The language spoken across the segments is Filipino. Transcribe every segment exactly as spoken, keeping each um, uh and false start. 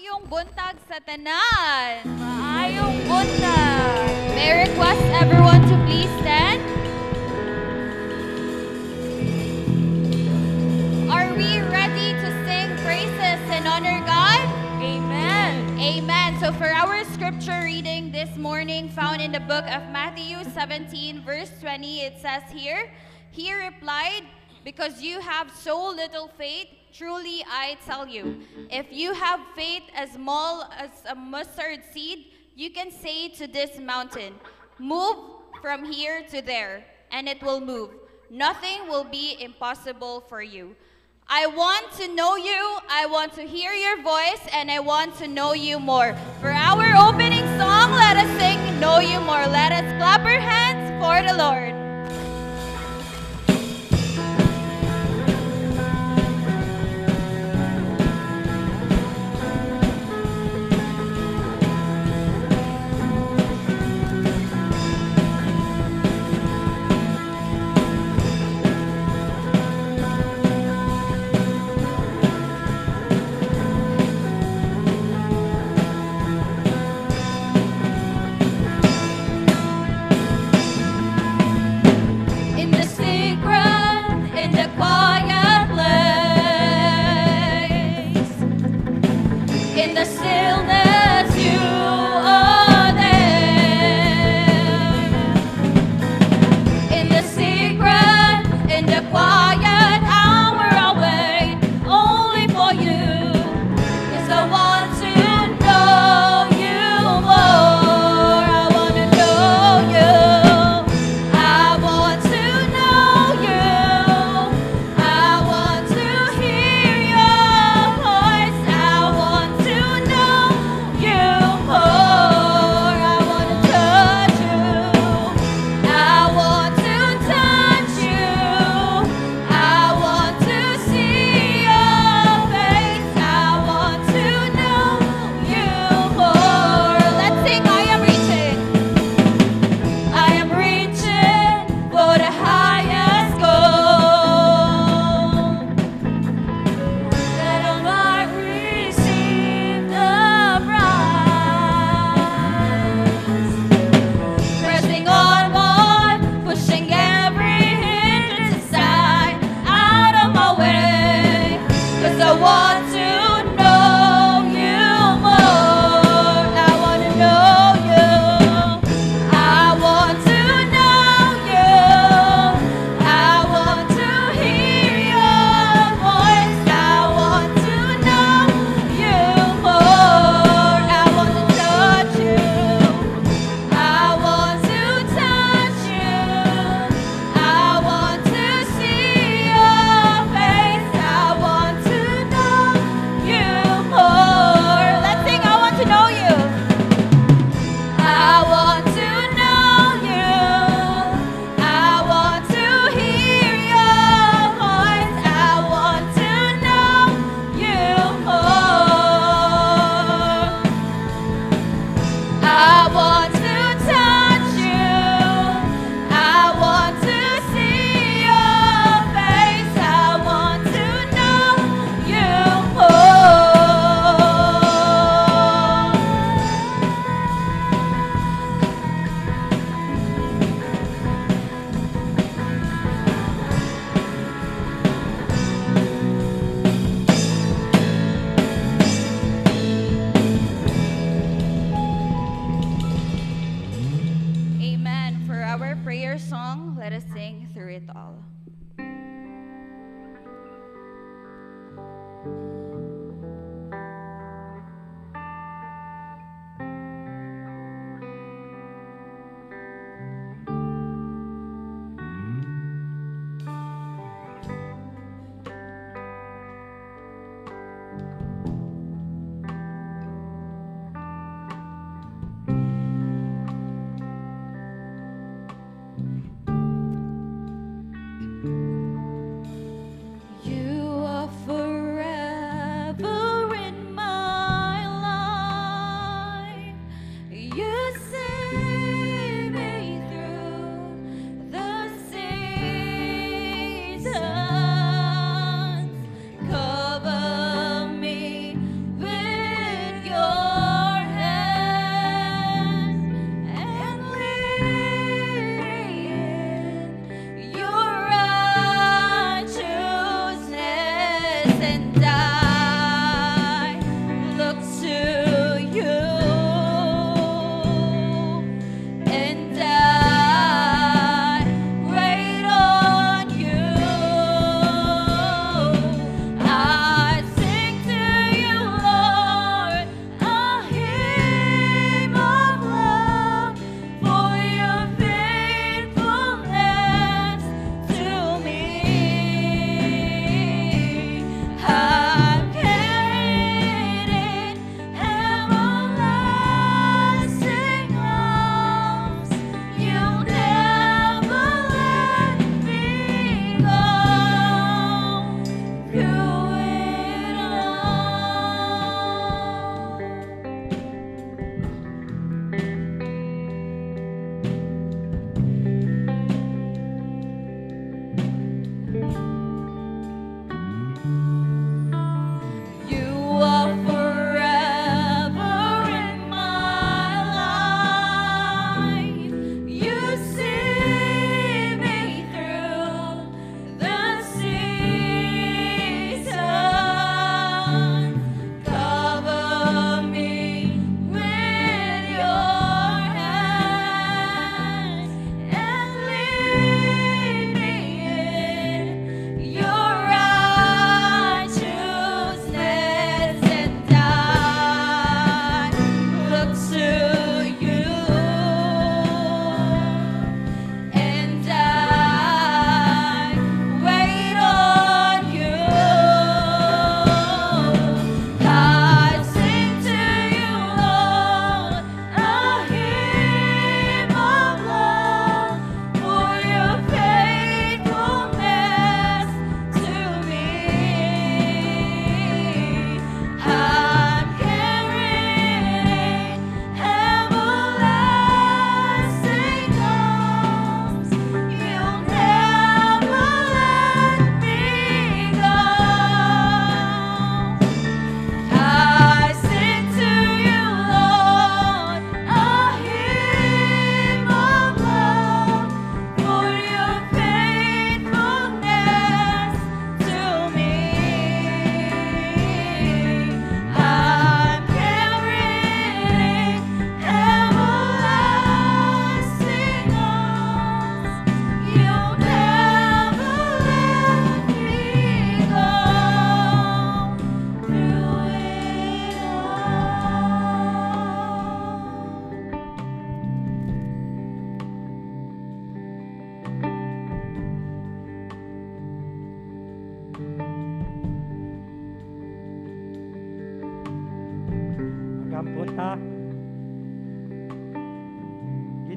Maayong buntag sa tanan. Maayong buntag. May request everyone to please stand. Are we ready to sing praises and honor God? Amen. Amen. So for our scripture reading this morning found in the book of Matthew seventeen verse twenty, it says here, He replied, because you have so little faith, truly I tell you, if you have faith as small as a mustard seed, you can say to this mountain, move from here to there, and it will move. Nothing will be impossible for you. I want to know you, I want to hear your voice, and I want to know you more. For our opening song, let us sing Know You More. Let us clap our hands for the Lord.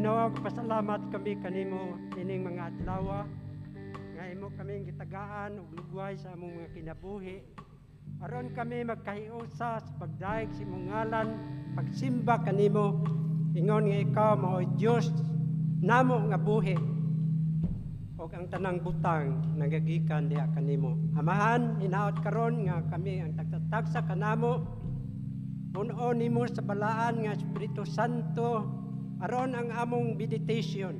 Ginoo, pasalamat kami kanimo ining mga adlaw nga imo kaming gitagaan og lugway sa among mga kinabuhi. Aron kami magkahiusa sa pagdaig sa imong ngalan, pagsimba kanimo, ingon nga ikaw mao Dios namo nga buhi og ang tanang butang nagagikan diha kanimo. Amahan, hinaot karon nga kami ang tagtatagsa kanamo. Puno nimo sa balaan nga Espiritu Santo. Aron ang among meditation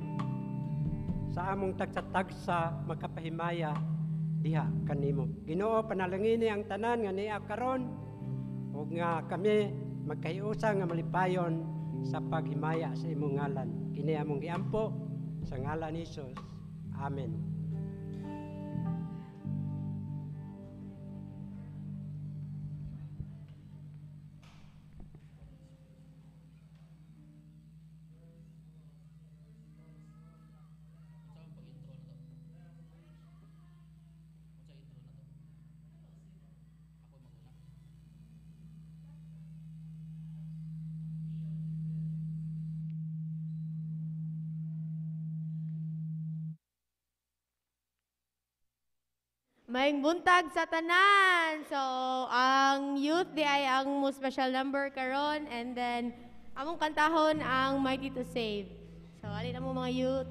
sa among tagsa-tagsa makapahimaya diha kanimo. Ginoo, panalangini ang tanan nga niya karon ug nga kami magkahiusa nga malipayon sa paghimaya sa imong ngalan. Kini among giampo sa ngalan ni Hesus. Amen. Maayong buntag sa tanan. So, ang youth di ay ang most special number karon, and then among kantahon ang Mighty to Save. So, alin ang mga youth.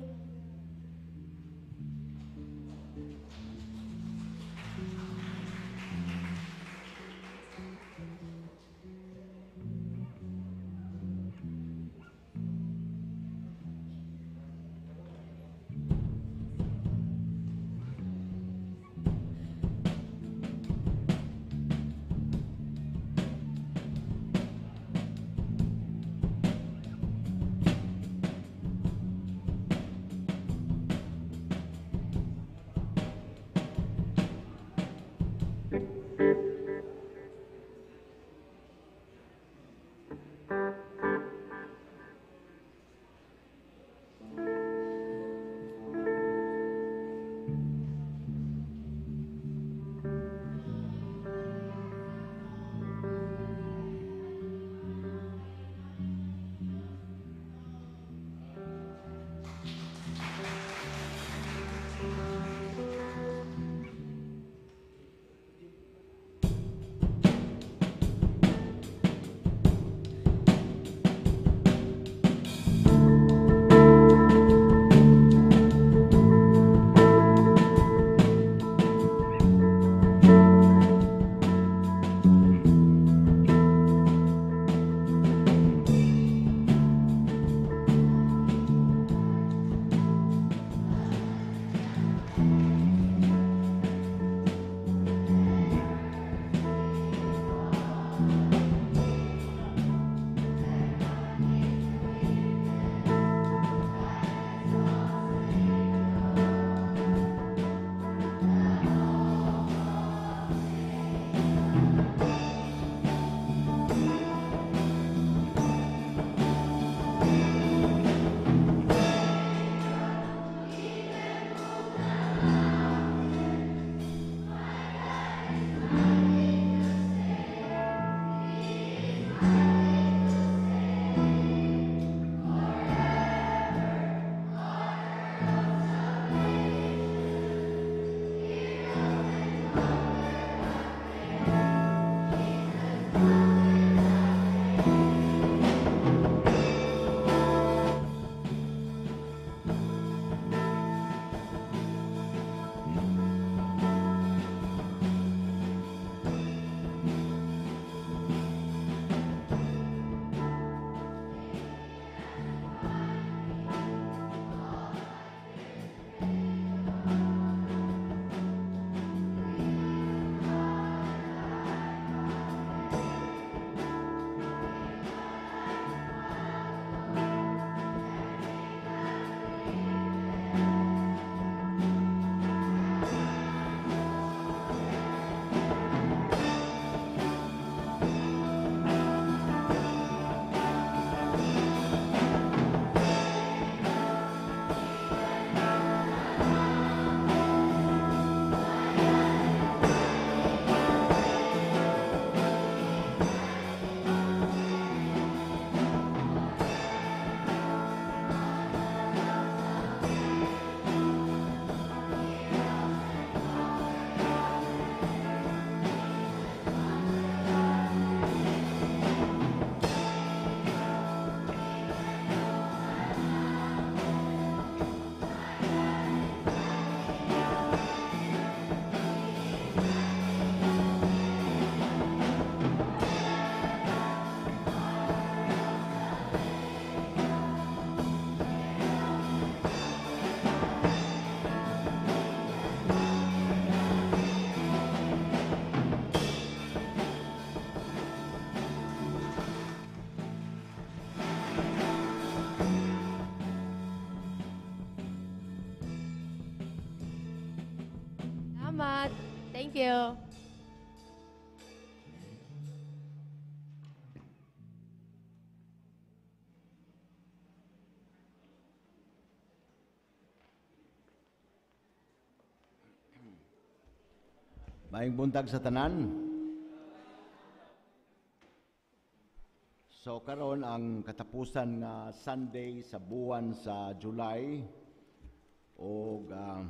Thank you. Maayong buntag sa tanan. So karon ang katapusan nga Sunday sa buwan sa July o uh,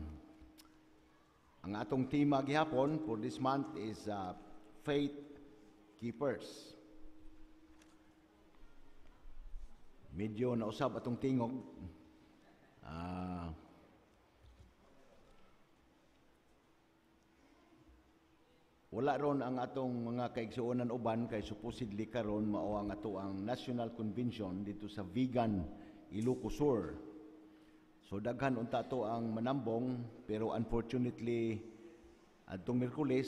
ang atong tema gihapon for this month is uh, Faith Keepers. Medyo nausab atong tingog. Ah uh, Wala ron ang atong mga kaigsuonan uban kay supposedly karon mao ang ato ang National Convention dito sa Vigan, Ilocos Sur. So daghan unta to ang manambong pero unfortunately atong Miyerkules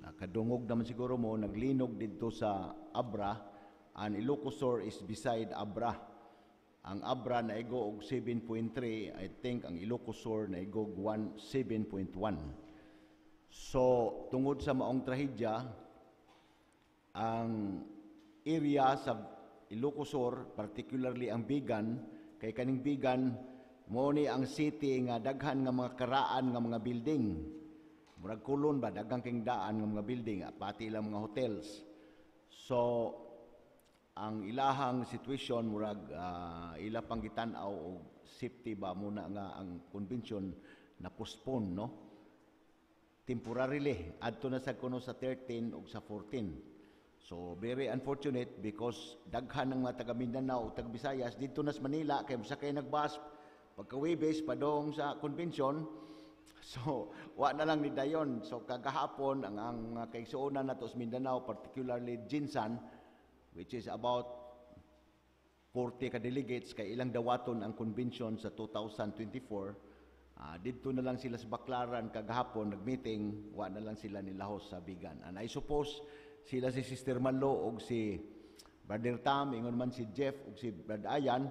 nakadungog naman siguro mo naglinog dito sa Abra. Ang Ilocos Sur is beside Abra. Ang Abra naigo og seven point three, I think ang Ilocos Sur naigo og seven point one. So, tungod sa maong trahedya, ang area sa Ilocos Sur, particularly ang Vigan, kay kaning Vigan, mo ni ang city nga daghan nga mga karaan nga mga building. Murag kulon ba daghan king daan nga mga building, pati ilang mga hotels. So, ang ilahang situation murag uh, ila pangitan-aw og safety ba muna nga ang convention na postpone, no? Temporarily, adto na sa kuno sa thirteen o sa fourteen. So, very unfortunate because daghan ng mga taga Mindanao o taga Visayas dito na sa Manila, kaya sa kayo nagbas, pagka-Webes, padong sa convention. So, wa na lang ni dayon. So, kagahapon, ang, ang kaigsuunan na to sa Mindanao, particularly Jinsan, which is about forty ka-delegates, kay ilang dawaton ang convention sa two thousand twenty-four. Uh, dito na lang sila sa Baklaran kagahapon, nag-meeting, wa na lang sila nilahos sa Bigan. And I suppose, sila si Sister Manlo o si Brother Tam, ingon man si Jeff o si Brad Ayan,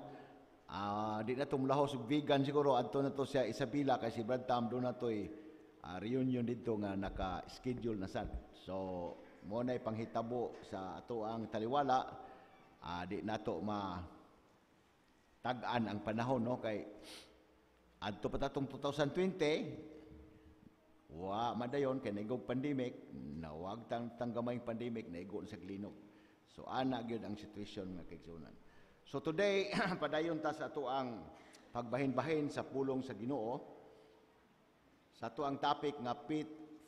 uh, di na itong lahos sa Bigan siguro, at na ito siya Isabela, kasi Brad Tam doon na ito eh, uh, reunion dito nga naka-schedule na sad. So, muna ipanghitabo sa ato ang taliwala, uh, di na ito matag-an ang panahon, no? Kay adto pa tatong twenty twenty, wa madayon kay naigog pandemic, nawag tang tanggamay pandemic, naigo sa klinog. So ana gyud ang situation nga kaigsuonan. So today padayon ta sa ato ang pagbahin-bahin sa pulong sa Ginoo sa ato ang topic nga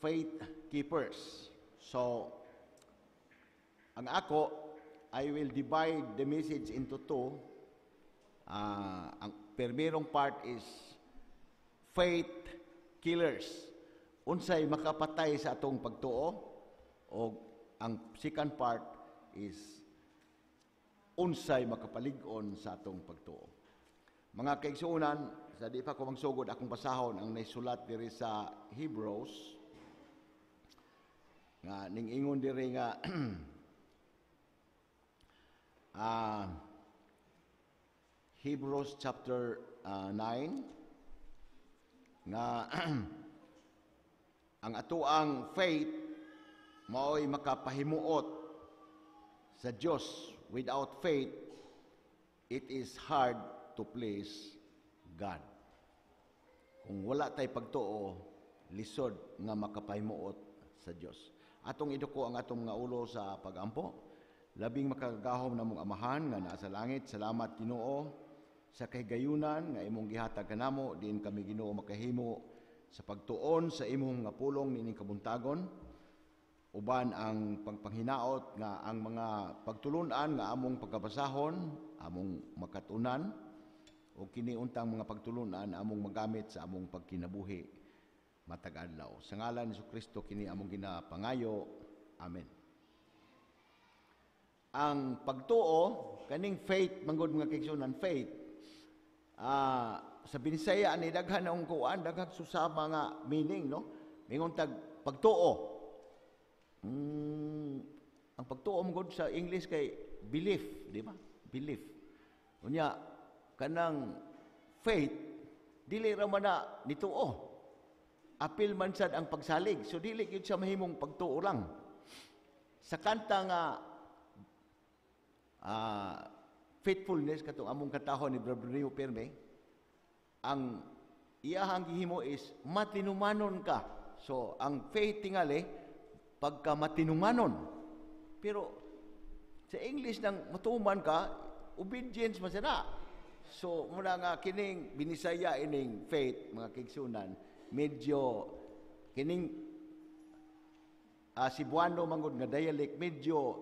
Faith Keepers. So ang ako, I will divide the message into two. Uh, ang permerong part is Faith Killers. Unsay makapatay sa atong pagtuo, o ang second part is unsay makapalig-on sa atong pagtuo. Mga kaigsuonan, sa di pa ko magsugod akong basahon ang naisulat diri sa Hebrews. Nga ning ingon diri nga ah Hebrews chapter uh, nine nga ang atoang faith mao'y makapahimuot sa Dios. Without faith it is hard to please God. Kung wala tay pagtuo, lisod nga makapahimuot sa Dios. Atong iduko ang atong nga ulo sa pagampo. Labing makagahom namong amahan nga naa sa langit, salamat Ginoo sa kahigayunan nga imong gihatag kanamo, diin kami Ginoo makahimo sa pagtuon sa imong nga pulong nining kabuntagon, uban ang pagpanghinaot nga ang mga pagtulunan nga among pagkabasahon among makatunan o kiniuntang mga pagtulunan among magamit sa among pagkinabuhi matag adlaw. Sa ngalan ni Jesucristo kini among ginapangayo, amen. Ang pagtuo kaning faith manggod mga kaigsuonan, faith. Ah, uh, sa Binisaya ni daghan ang kuan, daghan susama nga meaning, no? Mingon tag pagtuo. Mm, ang pagtuo mangod sa English kay belief, di ba? Belief. Unya kanang faith dili ra man na nituo. apil man sad ang pagsalig. So dili gyud sa mahimong pagtuo lang. Sa kanta nga uh, faithfulness katong among katahon ni Brother Rio Pirme, ang iyahang gihimo is matinumanon ka. So ang faith tingali pagka matinumanon. Pero sa English nang matuman ka, obedience man sana. So muna nga kining binisaya ining faith mga kigsunan. Medyo kining uh, Cebuano mangod nga dialect, medyo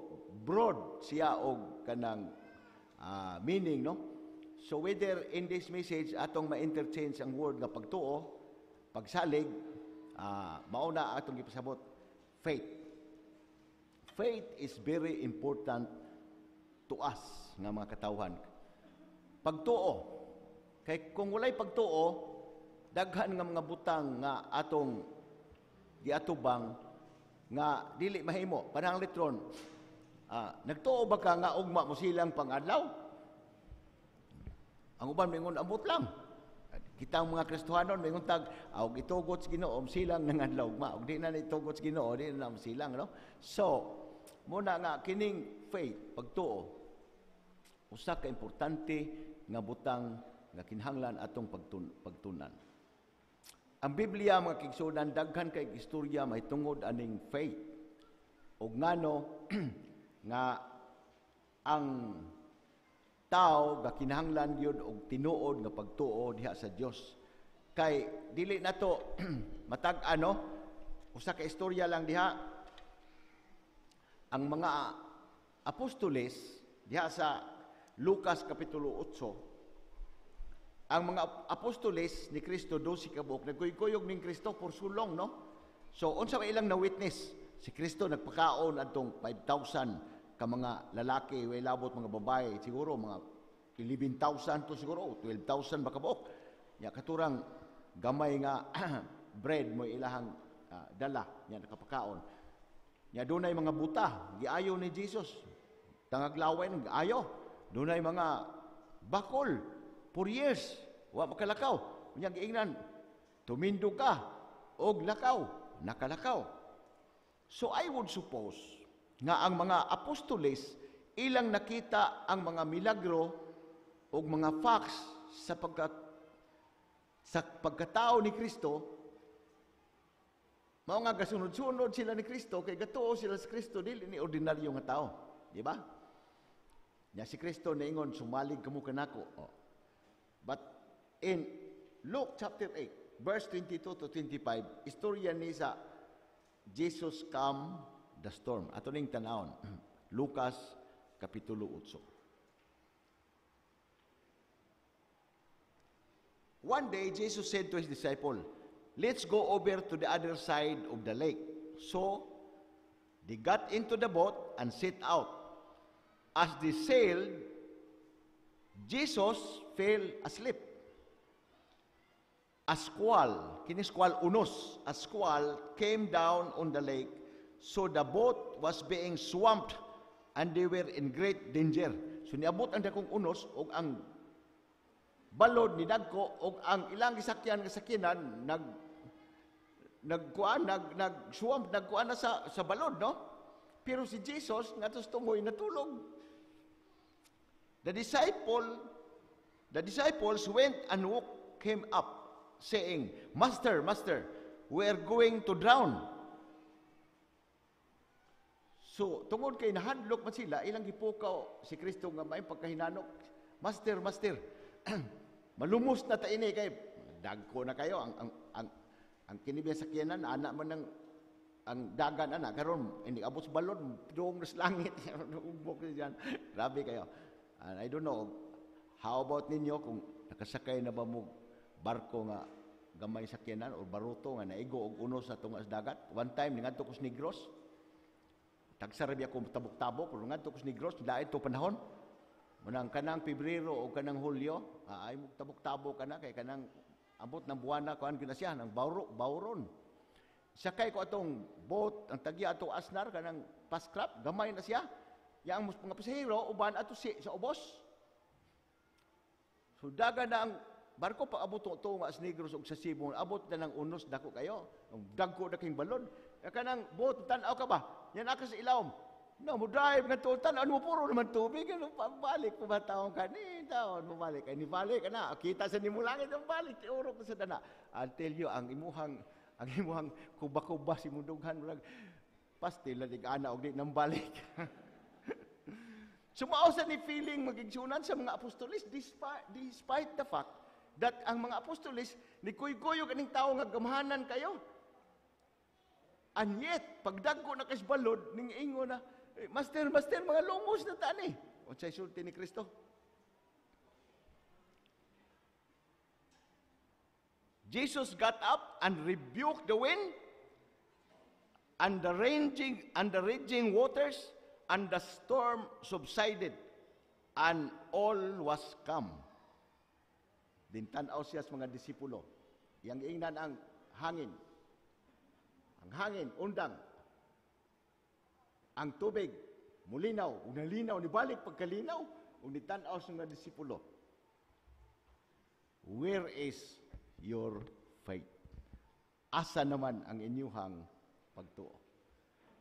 broad siya og kanang uh, meaning, no? So whether in this message atong ma-interchange ang word nga pagtuo, pagsalig, uh, mauna atong ipasabot faith. Faith is very important to us nga mga katawhan. Pagtuo kay kung walay pagtuo, daghan nga mga butang nga atong giatubang nga dili mahimo panang letron. Ah, nagtuo ba ka nga ugma mo silang pangadlaw? Ang uban mingon abot lang. Kitang mga Kristohanon mingon tag og itugot sa Ginoo silang nangadlaw ugma og di na itugot sa Ginoo di na silang, no? So muna nga kining faith pagtuo usa ka importante nga butang nga kinahanglan atong pagtun- pagtunan. Ang Biblia mga kigsunan daghan kay istorya mahitungod aning faith. Og ngano nga ang tao nga kinahanglan gyud og tinuod nga pagtuo diha sa Dios. Kay dili nato matag ano usa ka istorya lang diha. Ang mga apostoles diha sa Lucas kapitulo eight. Ang mga apostoles ni Kristo twelve ka buok nagkuyog ning Kristo for so long, no? So unsa ba ilang na witness? Si Kristo nagpakaon adtong five thousand ka mga lalaki, way labot mga babae, siguro mga eleven thousand to siguro twelve thousand ba ka buok. Ya katurang gamay nga bread mo ilahang uh, dala nya nakapakaon. Nya dunay mga buta giayo ni Jesus. Tangaglawen giayo. Dunay mga bakol. For years, wa makalakaw. Unyang giingnan, tumindo ka, og lakaw, nakalakaw. So I would suppose nga ang mga apostoles, ilang nakita ang mga milagro og mga facts sa, pagka, sa pagkatao ni Kristo, mao nga gasunod-sunod sila ni Kristo, kay gatuo sila sa Kristo, dili ni ordinaryo nga tao. Di ba? Nya si Kristo naingon, sumalig kamo kanako. Oh. But in Luke chapter eight, verse twenty-two to twenty-five, istorya ni sa Jesus calm the storm. Ato ning tanawon. Lucas kapitulo eight. One day, Jesus said to his disciple, "Let's go over to the other side of the lake." So they got into the boat and set out. As they sailed, Jesus fell asleep. A squall, kini squall unos, a squall came down on the lake, so the boat was being swamped and they were in great danger. So niabot ang dakong unos og ang balod ni dagko og ang ilang gisakyan gisakyanan nag nagkuan nag nag swamp nagkuan na sa sa balod, no? Pero si Jesus ngadto tumoy natulog. The disciple, the disciples went and woke him up, saying, "Master, Master, we are going to drown." So, tungod kay nahadlok man sila, ilang gipukaw si Kristo nga may pagkahinanok, "Master, Master, malumos na ta ini kay dagko na kayo ang ang ang, ang kinibiya sakyanan ana man ang ang dagan ana karon hindi abot sa balod dong sa langit ubok diyan grabe kayo. And I don't know, how about ninyo kung nakasakay na ba mo barko nga gamay sakyanan o baruto nga naigo og unos sa tungas dagat? One time, ngadto ko sa Negros, tagsarabi ako tabok-tabok, pero ngadto ko sa Negros, dahil ito panahon, munang kanang Pebrero o kanang Hulyo, ay mo tabok-tabok ka na, kaya kanang abot ng buwana, kuhan ko na siya, ng bauron. Sakay ko atong boat, ang tagya atong asnar, kanang paskrap, gamay na siya. Yang mga pasahero uban ato si sa ubos. So daga na ang barko pa abot ng tunga as Negros og sa Cebu, abot na ng unos dako kayo, dagko na king balon. Kanang boat, tanaw ka ba? Yan aka sa ilawom. No, mo drive nga to, tanaw mo puro naman tubig, ano, pabalik, pumataon ka, ni taon, bumalik, ay nibalik, ana, kita sa nimulangit, balik, tiurok na sa dana. Until you, ang imuhang, ang imuhang kuba-kuba, si mundughan, pastil, natigana, og di nambalik. Sumausan ni feeling magigsunan sa mga apostolis, despite, despite the fact that ang mga apostolis, ni kuy-kuyo kaning tao nga gamhanan kayo. And yet, pagdagko na kasbalod, ning ingo na, Master, Master, mga lumos na tani. O sa isulti ni Kristo. Jesus got up and rebuked the wind and the raging, and the raging waters, and the storm subsided, and all was calm. Dintanaw siya sa mga disipulo. Yang ingnan ang hangin. Ang hangin, undang. Ang tubig, mulinaw, unalinaw, nibalik pagkalinaw, unitanaw sa mga disipulo. Where is your faith? Asa naman ang inyuhang pagtuo?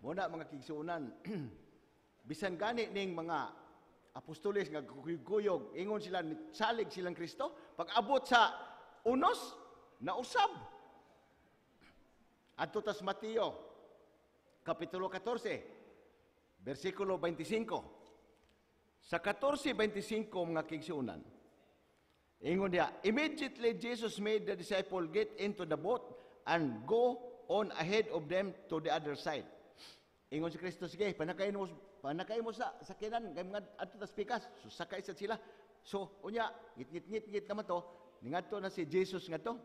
Muna mga kigsuunan, bisan gani ning mga apostoles nga guyog, ingon sila, salig silang Kristo, pag-abot sa unos, nausab. Adto tas Matiyo, Kapitulo fourteen, versikulo twenty-five. Sa fourteen twenty-five, mga kigsuunan, ingon niya, immediately Jesus made the disciple get into the boat and go on ahead of them to the other side. Ingon si Kristo, sige, panakain mo, panakain mo sa sakinan, kay mga ato tas pikas, so sakay sa sila. So, unya, ngit-ngit-ngit-ngit naman to, ningadto na si Jesus nga to.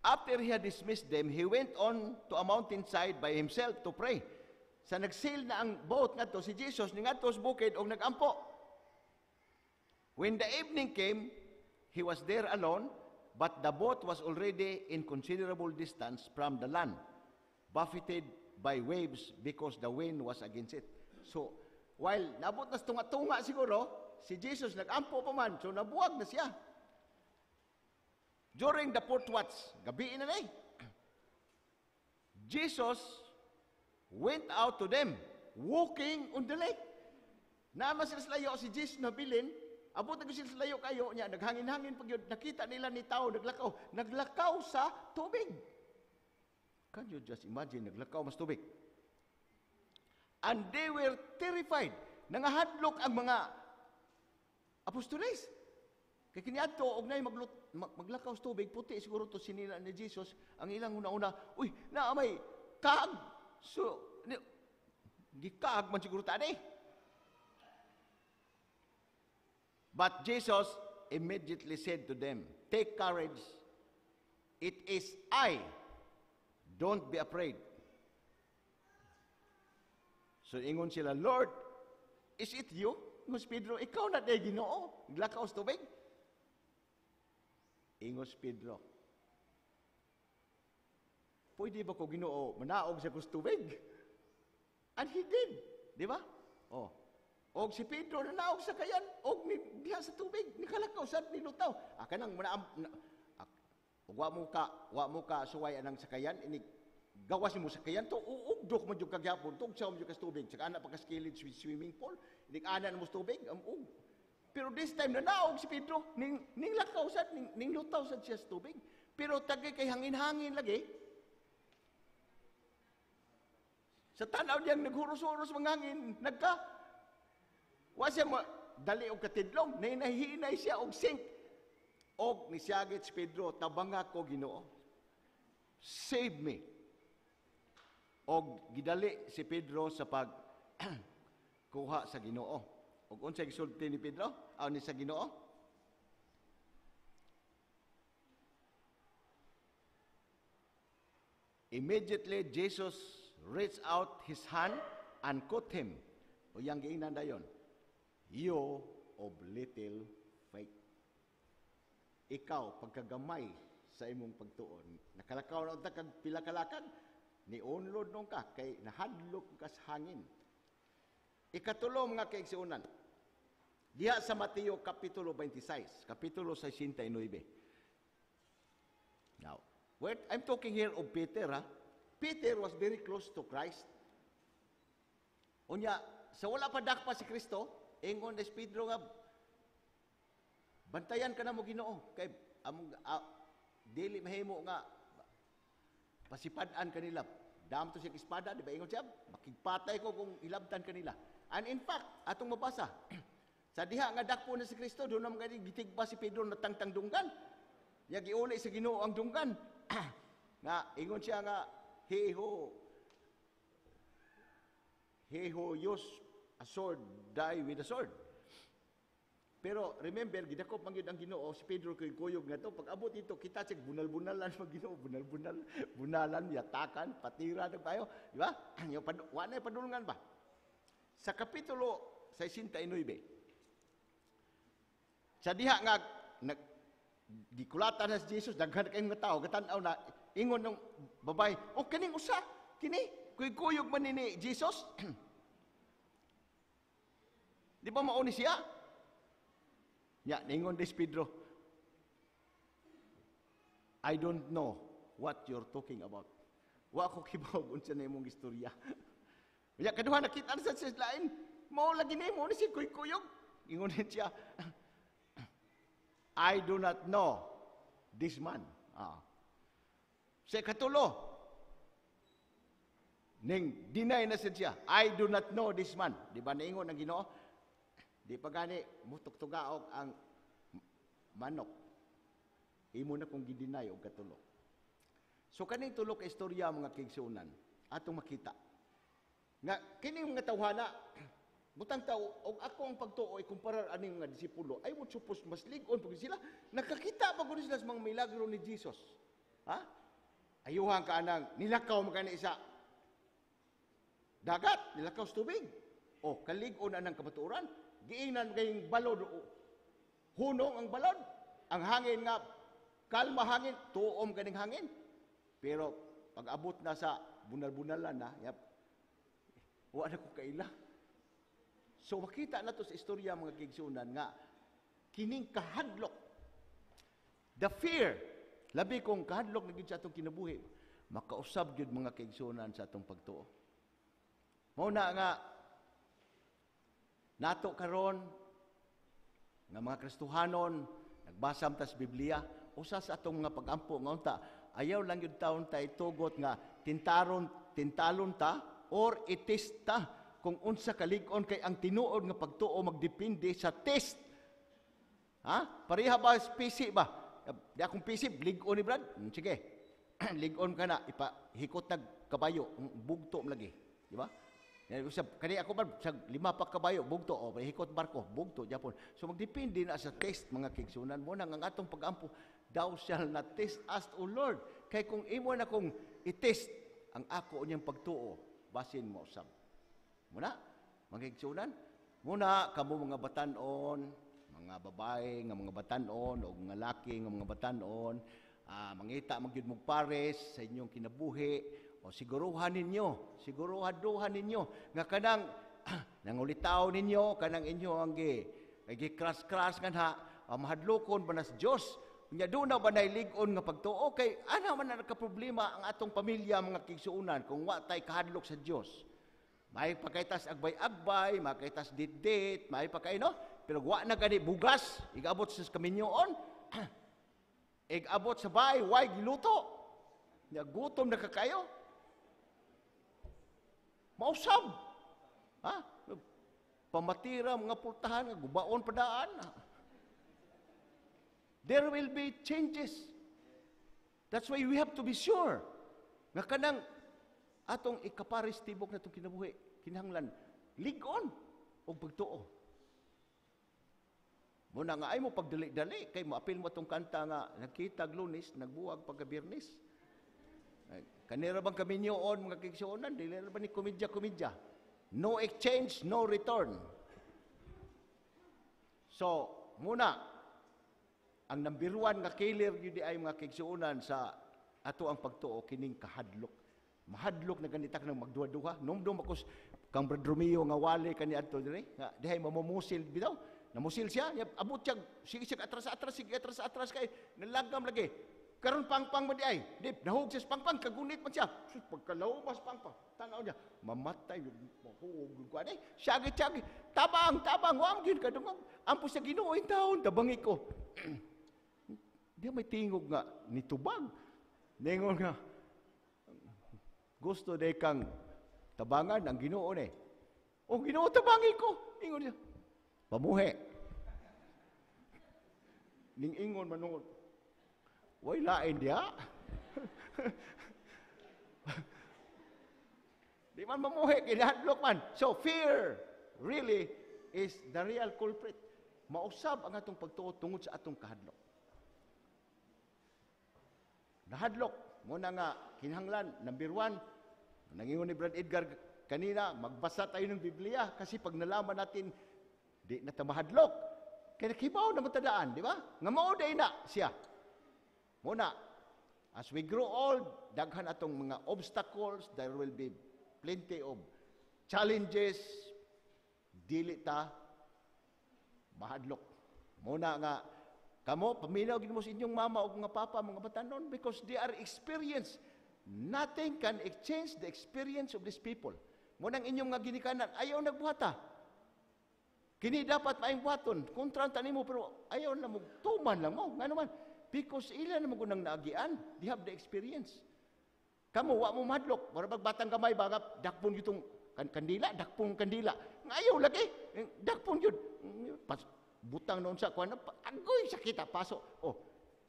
After he had dismissed them, he went on to a mountainside by himself to pray. Sa nagsail na ang boat nga to, si Jesus, ningadto sa bukid og nagampo. When the evening came, he was there alone, but the boat was already in considerable distance from the land, buffeted by waves because the wind was against it. So, while nabot na tunga-tunga siguro, si Jesus nagampo pa man, so nabuwag na siya. During the fourth watch, gabi na na eh, Jesus went out to them, walking on the lake. Naman sila sa layo, si Jesus nabilin, abot na sila sa layo kayo niya, naghangin-hangin pag yun, nakita nila ni tao, naglakaw, naglakaw sa tubig. Can you just imagine, naglakaw mas tubig? And they were terrified. Nangahadlok ang mga apostoles. Kaya kiniadto, og nay maglakaw sa tubig, puti siguro to sinila ni Jesus, ang ilang una-una, uy, naamay, kaag. So, gikaag man siguro tani. But Jesus immediately said to them, take courage, it is I. Don't be afraid. So ingon sila, Lord, is it you? Ingon si Pedro, ikaw na tayo Ginoo. Naglakaw sa tubig. Ingon si Pedro, pwede ba ko Ginoo manaog sa tubig? And he did. Di ba? Oh. Og si Pedro nanaog sa kayan. Og diha sa tubig. Nikalakaw sa nilutaw. Aka nang manaam... Wa mo ka, wa mo ka suway anang sakayan, inig gawas mo sakayan to uugdok man jud kagyapon tug sa mo jud kas tubig, saka ana pagkaskilid swimming pool, inig ana mo tubig am um, um. Pero this time na naog si Pedro ning ning lakaw sad ning, ning lutaw sad siya sa tubig, pero tagay kay hangin-hangin lagi. Sa tan-aw diyang naghuros-huros mangangin, nagka wa siya ma, dali og katidlong, nainahinay siya og sink. Og nisiyagit si Pedro, tabanga ko Ginoo, save me. Og gidali si Pedro sa pagkuha sa Ginoo. Og unsa gisulti ni Pedro? Aw ni sa Ginoo? Immediately Jesus reached out his hand and caught him. O yang giingnan dayon, you of little faith. Ikaw, pagkagamay sa imong pagtuon, nakalakaw na unta kag pila kalakad, ni unlod nung ka, kay nahadlok ka sa hangin. Ikatulong mga kaigsiunan, Diha sa Matiyo, Kapitulo twenty-six, Kapitulo sixty-nine. Now, wait, I'm talking here of Peter, ha? Peter was very close to Christ. Unya, sa wala pa dakpa si Kristo, ingon des Pedro nga, bantayan ka na mo Ginoo, kay among uh, dili mahimo nga, pasipadaan kanila. Daam to siya espada, di ba ingon siya? Makigpatay ko kung ilabtan kanila. And in fact, atong mabasa, sa diha nga dakpo na si Kristo, doon naman ganyan, gitigba si Pedro na tangtang dunggan. Niya giulay sa Ginoo ang dunggan. Nga, ingon siya nga, Heho, Heho use a sword, die with a sword. Pero remember, gidakop mangyud ang Ginoo, si Pedro kay goyog nga to, pag abot ito, kita siya bunal-bunalan mag Ginoo, bunal-bunal, bunalan, yatakan, patira, tayo, di ba? Wala na padulungan ba? Sa Kapitulo sixty-nine. Sa diha nga nag gikulatan na si Jesus, daghan kayong tao, katanaw na ingon ng babae, "O kaning usa, kini kuy-kuyog man ni Jesus." Di ba mao ni siya? Ya, ningon des Pedro, "I don't know what you're talking about." Wa ko kibaw unsa na imong istorya. Ya kaduha nakita sa sa lain, mao lagi nimo ni si kuy-kuyog. Ingon siya, "I do not know this man." Ah. Sa ikatulo, ning deny na siya, "I do not know this man." Di ba naingon ang Ginoo? Di pa gani, mutuktugaog ang manok. Imo na kung gidinay o katulo. So kaning tulo ka istorya mga kigsunan, atong makita. Nga, kini mga tawhana, butang tao, og ako ang pagtuoy kumparar aning mga disipulo, ay mo supos mas lig-on pag sila nakakita pag sila sa mga milagro ni Jesus. Ha? Ayuhan ka nang nilakaw magana isa dagat, nilakaw sa tubig. O kalig-on anang kabaturan, giinan kayong balod, hunong ang balod, ang hangin nga kalma hangin, tuom ganing hangin. Pero pag abot na sa bunal-bunalan na, yep, wala ko kaila. So makita na to sa istorya mga kigsunan nga kining kahadlok, the fear, labi kong kahadlok na gid sa atong kinabuhi, makausab gyud mga kigsunan sa atong pagtuo. Mao na nga nato karon nga mga Kristohanon nagbasam tas Biblia, usa sa atong mga pagampo nga unta ayaw lang gyud taon tay tugot nga tintaron tintalon ta or itista kung unsa kalig-on kay ang tinuod nga pagtuo magdepende sa test. Ha? Pareha ba P C ba? Di akong P C, lig-on ni Brad. Sige. Lig-on ka na, ipahikot nag kabayo, bugto lagi, di ba? Kani ako ba sa lima pa kabayo, bugto o hikot barko, bugto Japon. So magdepende na sa test mga kigsunan mo nang ang atong pagampo, thou shall not test us, O Lord. Kay kung imo na kung i-test ang ako unyang pagtuo, basin mo usab. Muna, mga kigsunan, muna, kamo mga batanon, mga babae, nga mga batanon, o mga laki, nga mga batanon, uh, mangita, magyud mong pares sa inyong kinabuhi, o siguruhan ninyo, siguruhaduhan ninyo, nga kanang, ah, nangulitaw ninyo, kanang inyo ang gi, gi-crash-crash nga ha, ah, mahadlokon ba na sa Diyos, nya doon na ba nailig-on nga pagtuo, kay ano man na nagkaproblema ang atong pamilya, mga kigsunan, kung wa tay kahadlok sa Diyos. May pakaitas agbay-agbay, makaitas dit-dit, may pakain, no? Pero wa na gani bugas, igabot sa kaminyoon, igabot sa bahay, why giluto? Nagutom na kakayo? Mausab! Ha? Pamatira mga pultahan, gubaon padaan. There will be changes. That's why we have to be sure. Nga kanang atong ikaparis tibok na itong kinabuhi, kinahanglan, lig-on o pagtuo. Muna nga ay mo pagdali-dali, kay maapil mo itong kanta nga, nakitag Lunes, nagbuwag pagkabirnis. Kanira bang kami niyoon, mga kigsunan, dili na ba ni komedya-komedya? No exchange, no return. So, muna, ang nambiruan nga kilir yun ay mga kigsunan sa ato ang pagtuo, kining kahadlok. Mahadlok na ganitak ng magduha-duha. Nung doon ako, kang Brad Romeo nga wali, kani Anto, dihay mamumusil bitaw. Namusil siya, abot siya, sige sige atras-atras, sige atras-atras kay, nalagam lagi. Karon pangpang man di ay, dip, nahog siya pangpang, kagunit man siya. Sus, pagkalaumas pangpang, tangaw niya, mamatay, mahuog yung kuhan eh, siyagi-siyagi, tabang, tabang, wamgin ka, dungang, ampos na ginoon taon, tabangi ko. Diya may tingog nga, nitubag. Nengon nga, gusto de kang tabangan ang ginoon eh. O ginoon, tabangi ko. Ingon niya, pamuhe. Ning ingon manunod, way lain dia. Di man mamuhi, kinahadlok man. So fear really is the real culprit. Mausab ang atong pagtuo tungod sa atong kahadlok. Nahadlok, muna nga kinahanglan, number one, nangingon ni Brad Edgar kanina, magbasa tayo ng Biblia kasi pag nalaman natin, di natamahadlok. Kaya nakibaw na matadaan, di ba? Nga mauday na siya. Muna, as we grow old, daghan atong mga obstacles, there will be plenty of challenges, dili ta mahadlok. Muna nga, kamo, paminaw gin mo sa inyong mama o mga papa, mga batanon, because they are experienced. Nothing can exchange the experience of these people. Muna ang inyong nga ginikanan, ayaw nagbuhata. Kini dapat maayong buhaton, kontranta nimo pero ayaw na mo, tuman lang mo, nga naman. Because ilan naman kunang naagian, they have the experience. Kamu, wa mo madlok, marabag batang gamay, bagap, dakpon yutong kandila, dakpon kandila. Ngayaw lagi, dakpon yun. Butang noon sa kuwan, agoy, sakita, paso. Oh,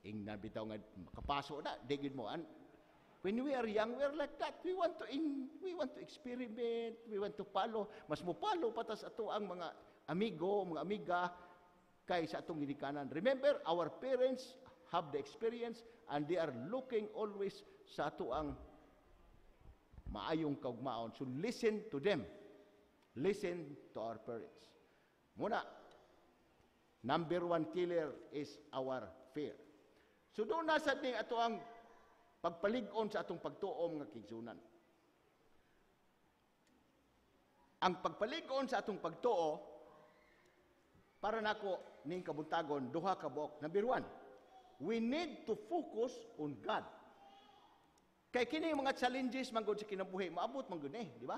ingnan bitaw nga, makapaso na, digid mo. And when we are young, we are like that. We want to in, we want to experiment, we want to follow. Mas mo follow patas ato ang mga amigo, mga amiga, kaysa atong ginikanan. Remember, our parents have the experience and they are looking always sa ato ang maayong kaugmaon. So listen to them. Listen to our parents. Muna, number one killer is our fear. So doon nasa ding ato ang pagpalig-on sa atong pagtuom nga kigsunan. Ang pagpalig-on sa atong pagtuo, para nako ning kabuntagon, duha ka buok. Number one, we need to focus on God. Kaya kini mga challenges manggod sa kinabuhi, maabot manggod eh, di ba?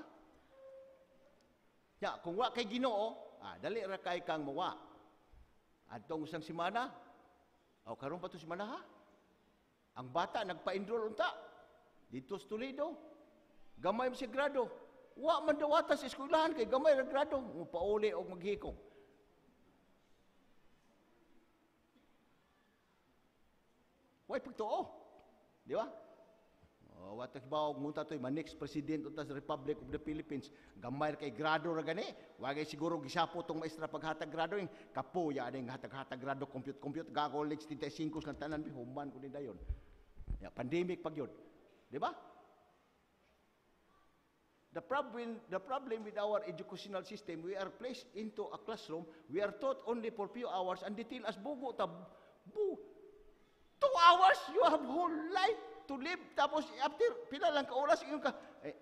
Ya, kung wa kay Ginoo, ah, dali ra kay kang mawa. Adtong usang semana, o oh, karon pa to semana ha. Ang bata nagpa-enroll unta dito sa Toledo. Gamay man si grado. Wa man dawata sa eskwelahan kay gamay ra grado, mo pauli og maghikog. Why pagtuo? Di ba? Oh, what if ba og muta toy man next president unta sa Republic of the Philippines, gamay kay grado ra gani. Wa kay siguro gisapo tong maestra paghatag grado ing kapuya ning hatag-hatag grado compute compute gago lex thirty-five lang tanan bi human kun dayon. Ya pandemic pagyod. Di ba? The problem the problem with our educational system, we are placed into a classroom, we are taught only for few hours and they tell us bugo ta bu Two hours, you have whole life to live. Tapos, after, pila lang ka oras, ingon ka, eh,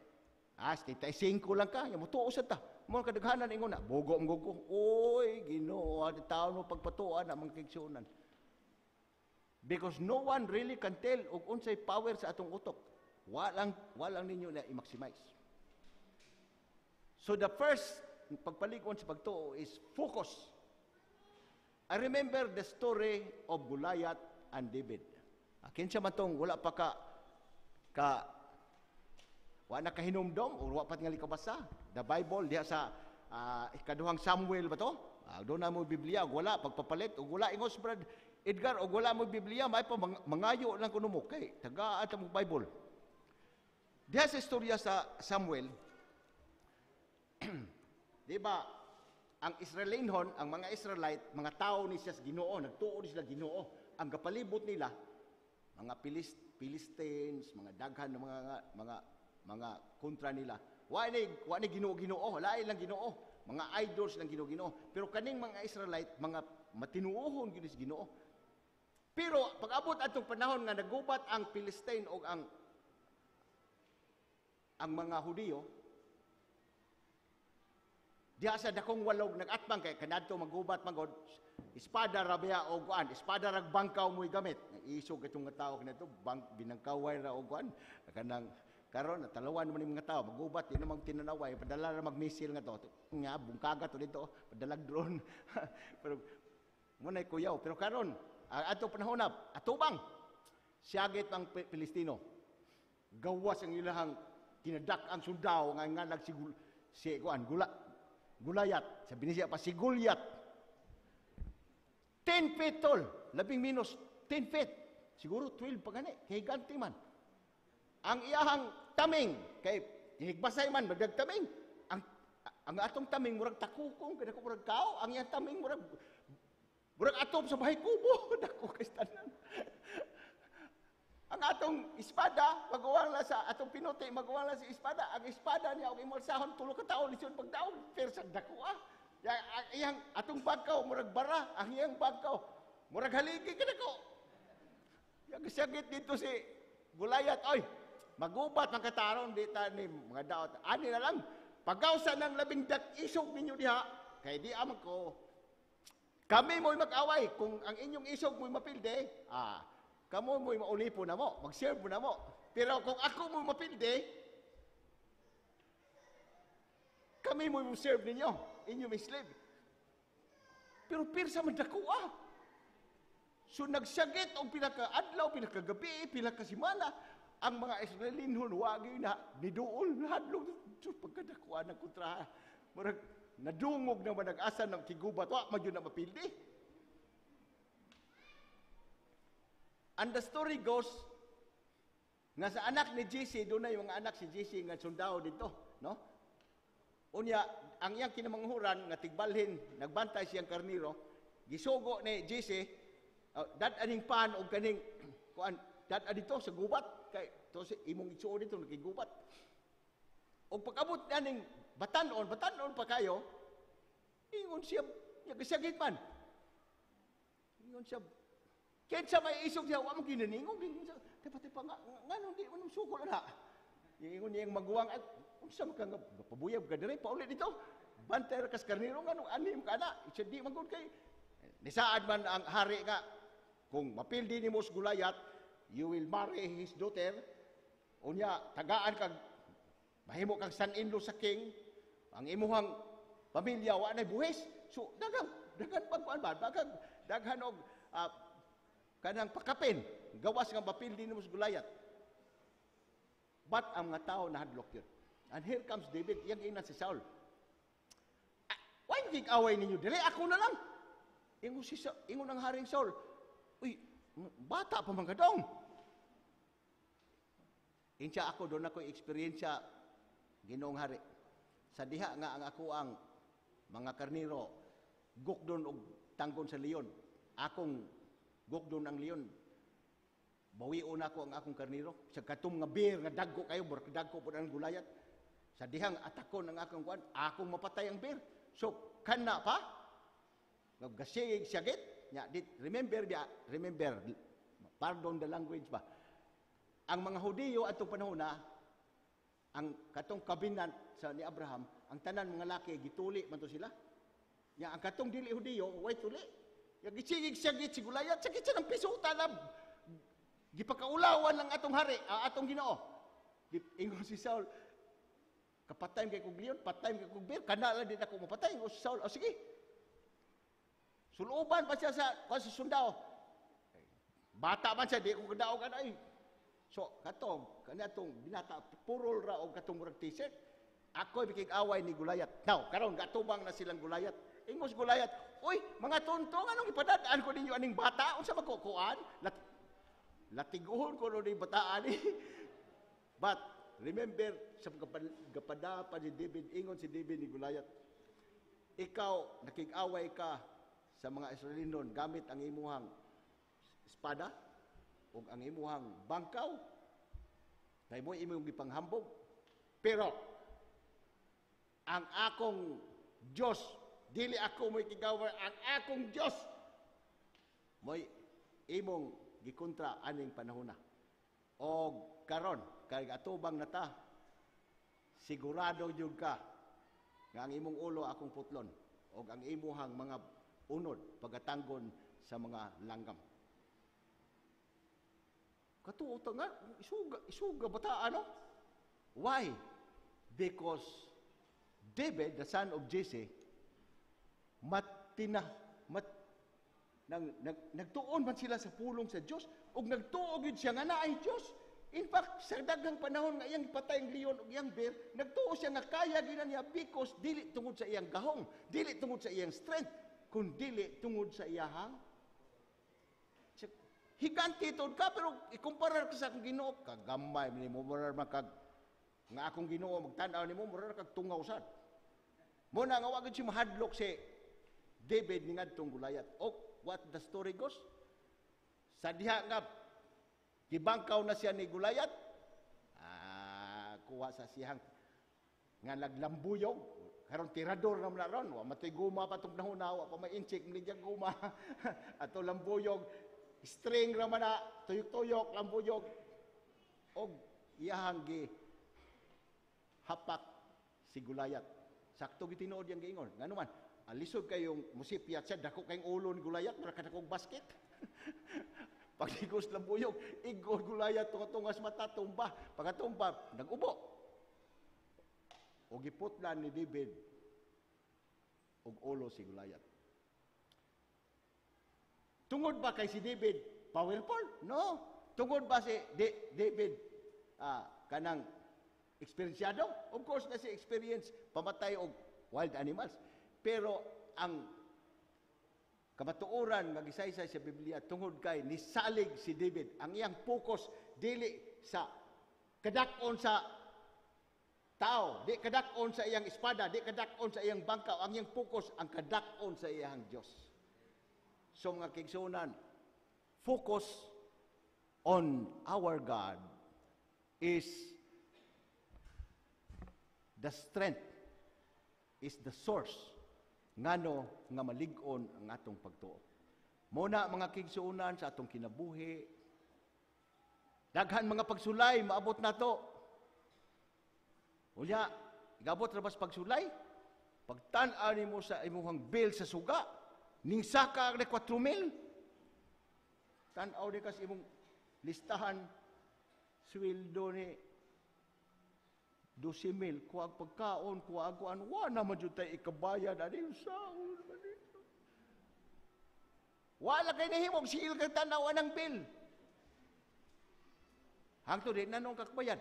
ah, thirty-five lang ka, yung mutuusan ta. Mga kadaghanan, ingon na, bugo ang gugo. Uy, Ginoo, ang tao no pagpatuan ang mga kigsunan. Because no one really can tell og unsay power sa atong utok. Walang, walang ninyo na i-maximize. So the first, pagpalig-on sa pagtuo is focus. I remember the story of Goliath and David. Akin siya man tong wala pa ka ka wala ka hinumdom o wala pa tingali ka basa. The Bible diha sa uh, ikaduhang Samuel ba to? Uh, doon na mo Biblia og wala pagpapalit og wala ingos Brad Edgar og wala mo Biblia may pa mang, mangayo lang kuno mo kay tagaan ta mo Bible. Diha sa istorya sa Samuel. Di ba? Ang Israelinhon, ang mga Israelite, mga tao ni siya sa Ginoo, nagtuo ni sila Ginoo. Ang kapalibot nila mga Pilist, Philistines, mga daghan mga mga mga kontra nila. Wa ni wa ni Ginoo-Ginoo, lain lang Ginoo, mga idols lang Ginoo-Ginoo. Pero kaning mga Israelite, mga matinuohon gyud sa Ginoo. Pero pag-abot adtong panahon nga nagubat ang Philistine og ang ang mga Hudiyo, Diha sa dakong walog nagatbang kay kanadto magubat magod espada rabia o guan, espada rag bangkaw mo'y gamit. Isog itong nga tao kanadto bang binangkaway ra o guan kanang karon natalawan man ning mga tao magubat ino mang tinanaway padala ra magmisil nga to nga bungkaga to dito padalag drone. Pero mo nay kuyaw pero karon ato panahonap atubang siyagit ang Pilistino gawas ang ilahang tinadak ang sundao nga nga nagsigul si kuan gula Gulayat, sabi niya pa si Gulyat. ten feet tall, labing minus ten feet. Siguro twelve pa gani, kay ganti man. Ang iyahang taming, kay higgbasay man magdag taming. Ang ang atong taming murag takukong kada ko murag kao, ang iyang taming murag murag atop sa bahay kubo dako kay tanan. Ang atong espada maguwala sa atong pinote maguwala sa espada ang espada niya og imolsahon tulo ka tawo lisod pagdaog persa dakoa ya iyang atong bangkaw murag bara ang iyang bangkaw murag haligi kadako ya gisagit dito si Gulayat oy magubat ang kataron dita ni mga daot ani na lang pagawsa nang labing dak isog ninyo diha kay di amang ko kami mo'y mag-away kung ang inyong isog mo'y mapilde ah kamo mo'y maulipo na mo, mag-serve na mo. Pero kung ako mo'y mapilde, kami mo'y mag-serve ninyo, inyo may slave. Pero pirsa man dakua. So nagsagit ang pinaka-adlaw, pinaka-gabi, pinaka-simana, ang mga Israelinhon, wagay na, niduol, hadlog, pagkadakua ng kontraha. Marag, nadungog na manag-asa ng tigubat, wak, magyo na mapilde. And the story goes, nga sa anak ni J C, doon na yung anak si J C nga sundao dito, no? Unya, ang iyang kinamanghuran, nga tigbalhin, nagbantay siyang karniro, gisugo ni J C, uh, dadaning pan o kaning, kuan, dadad dito sa gubat, kay, to si imong itsuo dito, nakigubat. O pag-abot na ning batanon, batanon pa kayo, ingon siya, nagsagit man. Ingon siya, kahit sa may isog siya, huwag mong ginaningong. Tipa-tipa nga, nga nung di, anong sukol na? Yung niyang maguwang, kung saan ka nga, pabuyab ka na rin, paulit dito. Bantay rakas karniro nga, nung anim ka na. It's a di magun kay. Nisaad man ang hari nga, kung mapildi ni Mos Gulayat, you will marry his daughter. O niya, tagaan kag, mahimo kang son-in-law sa king, ang imuhang pamilya, wa na buhis. So, dagang, dagang pagkuhan ba? Dagang, dagang, dagang, ah, kanang pakapin, gawas nga mapildi ni Mos Gulayat. But ang mga tao nahadlok yun. And here comes David, iyang ina si Saul. Ah, why yung away ninyo? Dili, ako na lang. Ingon si Saul, ingon ang haring Saul. Uy, bata pa man kadong. Insya ako, doon ako eksperyensya Ginoong hari. Sa diha nga ang ako ang mga karniro, gukdon o tanggon sa leon. Akong gokdon ang leon. Bawion ako ang akong karniro. Sa katong nga beer, nga dagko kayo, dagko po ng Gulayat. Sa dihang atakon ang akong kuwan, akong mapatay ang beer. So, kana pa? Naggasig siyagit. Remember, remember, pardon the language ba? Ang mga Hudiyo at itong panahon na, ang katong kabinat sa ni Abraham, ang tanan mga laki, gituli man to sila. Ang katong dili Hudiyo, way tuli. Yung isigig siyagit si Gulayat, sakit siya ng piso, talab. Gipakaulawan ng atong hari, uh, atong Ginoo. Ingon si Saul, kapatay kay kong leon, patay kay kong beer, kanala din ako mapatay. Ingon si Saul, o oh, sige. Suluban pa siya sa sundao. Bata man siya, di ko kadao ka na eh. So, katong, kanatong binata, purol ra o katong murag t-shirt, ako ay bikig-away ni Gulayat. Now, karon gatubang na silang Gulayat. Ingon si Gulayat, uy, mga tontong, anong ipadadaan ko ninyo aning bata? Unsa magkukuan? Lat Latiguhon ko rin yung bataan eh. But, remember, sa kapadapan si David, ingon si David ni Gulayat, ikaw, nakikaway ka sa mga Israelinon gamit ang imuhang espada o ang imuhang bangkaw. Kaya mo, imong ipanghambog. Pero, ang akong Diyos, dili ako mo'y kigawar, ang akong Diyos mo'y imong gikontra aning panahona. O karon, kay atubang na ta, sigurado yung ka, nga ang imong ulo akong putlon og ang imuhang mga unod pagatanggon sa mga langgam. Katuo ta nga isuga isuga bata ano? Why? Because David, the son of Jesse, matina mat nang nag, nagtuon man sila sa pulong sa Dios ug nagtuo gyud siya nga naay Dios. In fact, sa daghang panahon nga iyang patay ang leon ug iyang bear, nagtuo siya nga kaya ginan niya because dili tungod sa iyang gahong, dili tungod sa iyang strength, kun dili tungod sa iyang higante tod ka pero ikumparar ka sa akong Ginoo kagamay nimo morar makag nga akong Ginoo magtan-aw nimo morar kag tungaw sad. Mo na nga wa gyud si mahadlok si David ningadtong Goliath. O what the story goes? Sa diha nga gibangkaw na siya ni Goliath. Ah, kuha sa siyang nga naglambuyog. Karon tirador na muna ron. Wa matay guma pa itong nahuna. Wa pa may inchik. Muli diyang guma. Ato lambuyog. String na mana. Tuyok-tuyok. Lambuyog. Og iyahanggi hapak si Goliath. Sakto gitinood yang giingon. Nga naman, alisod kayong musipiyat siya. Dako kayong ulo ni Goliath. Marakadakong basket. Pagligos lang buyog, igor Goliath, tungas mata, tumba. Pagkatumba, nag-ubo. O giputlan ni David, og ulo si Goliath. Tungod ba kay si David powerful? No. Tungod ba si De David ah, kanang experienceado? Of course na si experience pamatay og wild animals. Pero ang kamatuoran nga gisaysay sa Biblia tungod kay nisalig si David ang iyang focus dili sa kadak-on sa tao, di kadak-on sa iyang espada, di kadak-on sa iyang bangkaw, ang iyang focus ang kadak-on sa iyang Dios. So mga kigsunan, focus on our God is the strength, is the source ngano nga malig-on ang atong pagtuo. Muna mga kigsuunan sa atong kinabuhi, daghan mga pagsulay maabot nato. Unya, igabot ra bas pagsulay, pagtan-aw nimo sa imong bill sa suga, ning saka ni four thousand. Tan-aw ni kas imong listahan sweldo ni twelve thousand, kuwag pagkaon, kuwag kuan, wala man jud tay ikabayad ani sahod man dito. Wala kay nahimog siil kay tanaw anang bill. Hangtod din nanong kakabayad.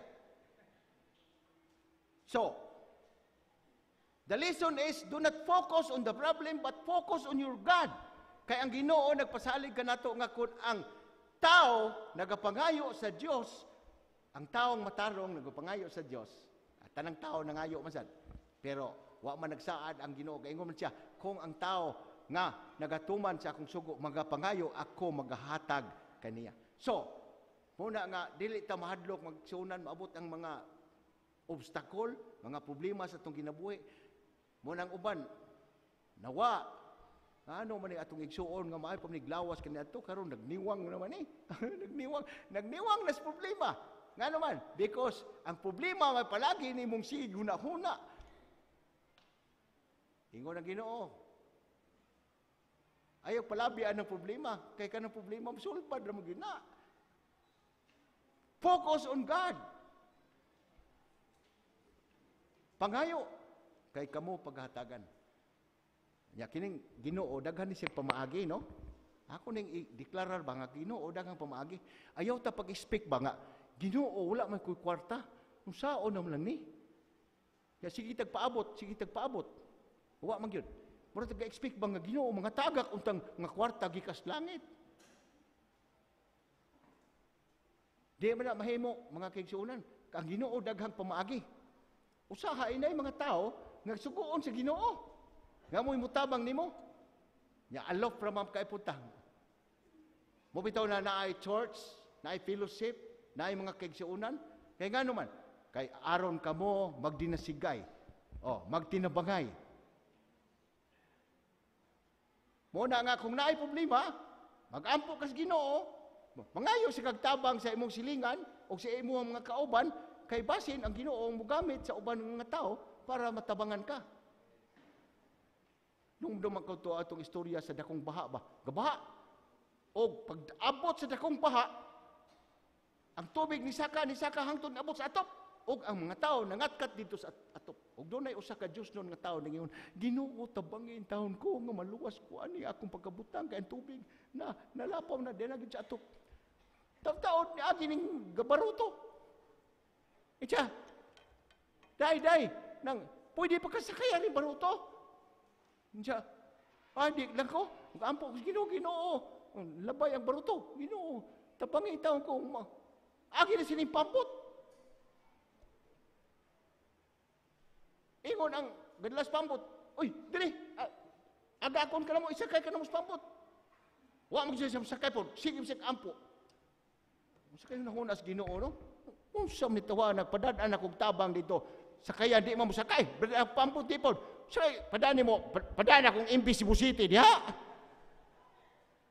So, the lesson is do not focus on the problem but focus on your God. Kay ang Ginoo nagpasalig kanato nga kun ang tao nagapangayo sa Dios, ang taong matarong nagapangayo sa Dios. Tanang tao nangayo masad. Pero wa man nagsaad ang Ginoo kay ingon man siya, kung ang tao nga nagatuman sa akong sugo magapangayo ako magahatag kaniya. So, muna nga dili ta mahadlok magsunan maabot ang mga obstacle, mga problema sa atong kinabuhi. Muna ang uban nawa ano man ni atong igsuon nga maay pamiglawas kaniadto karon nagniwang naman eh. nagniwang, nagniwang nas problema. Nga naman, because ang problema may palagi ni mong si huna-huna. Ingon ang Ginoo. Ayaw palabian ang problema. Kaya ka ng problema, masulpad na magina. Focus on God. Pangayo, kay kamo paghatagan. Ya, kining Ginoo, daghan ni siya pamaagi, no? Ako nang i-deklarar ba nga, Ginoo, daghan pamaagi. Ayaw ta pag-speak ba nga, Ginoo, wala man ko'y kwarta. Nung saon naman lang ni. Kaya sige tagpaabot, sige tagpaabot. Huwag man yun. Mura taga-expect ba nga Ginoo, mga tagak, untang nga kwarta, gikas langit. Di man na mahimo, mga kigsuunan, ang Ginoo daghang pamaagi. Usahain na yung mga tao, nagsugoon sa Ginoo. Nga mo'y mutabang ni mo. Nga alof ramam kaiputang. Mubitaw na naay church, naay fellowship, na yung mga kagsiunan, kaya nga naman, kay aron ka mo, magdinasigay, o, magtinabangay. Muna nga, kung naay problema, mag-ampo kas Ginoo, mangayo si kagtabang sa imong silingan, o sa imong mga kauban, kay basin ang Ginoo ang mugamit sa uban ng mga tao para matabangan ka. Nung dumakaw to atong istorya sa dakong baha ba? Gabaha. O pag-abot sa dakong baha, ang tubig ni Saka, ni Saka hangtod abot sa atop. O ang mga tao nangatkat dito sa atop. O doon ay usa ka Diyos noon nga tao nangingon, Ginoo, tabangin taon ko, nga maluwas ko, ani akong pagkabutang, kaya ang tubig na nalapaw na, dinagin sa atop. Tawtaon ni agining gabaruto. Itya, day, day, nang, pwede pagkasakayan ni baruto. Itya, adik lang ko, ampo, Ginoo, Ginoo, labay ang baruto, Ginoo, tapangin taon ko, agin na sining pampot. Ingon ang gadlas pambot. Uy, dili. Aga akon ka na mo, isakay ka na mo sa pambot. Wa mo siya sakay po. Sige, sige, ampo. Sakay na hunas Ginoo, no? Kung siya mitawa, nagpadaan akong tabang dito. Sakay, di mo sakay. Pambot, di po. Sakay, padaan mo. Padaan akong Invisible City, di ha?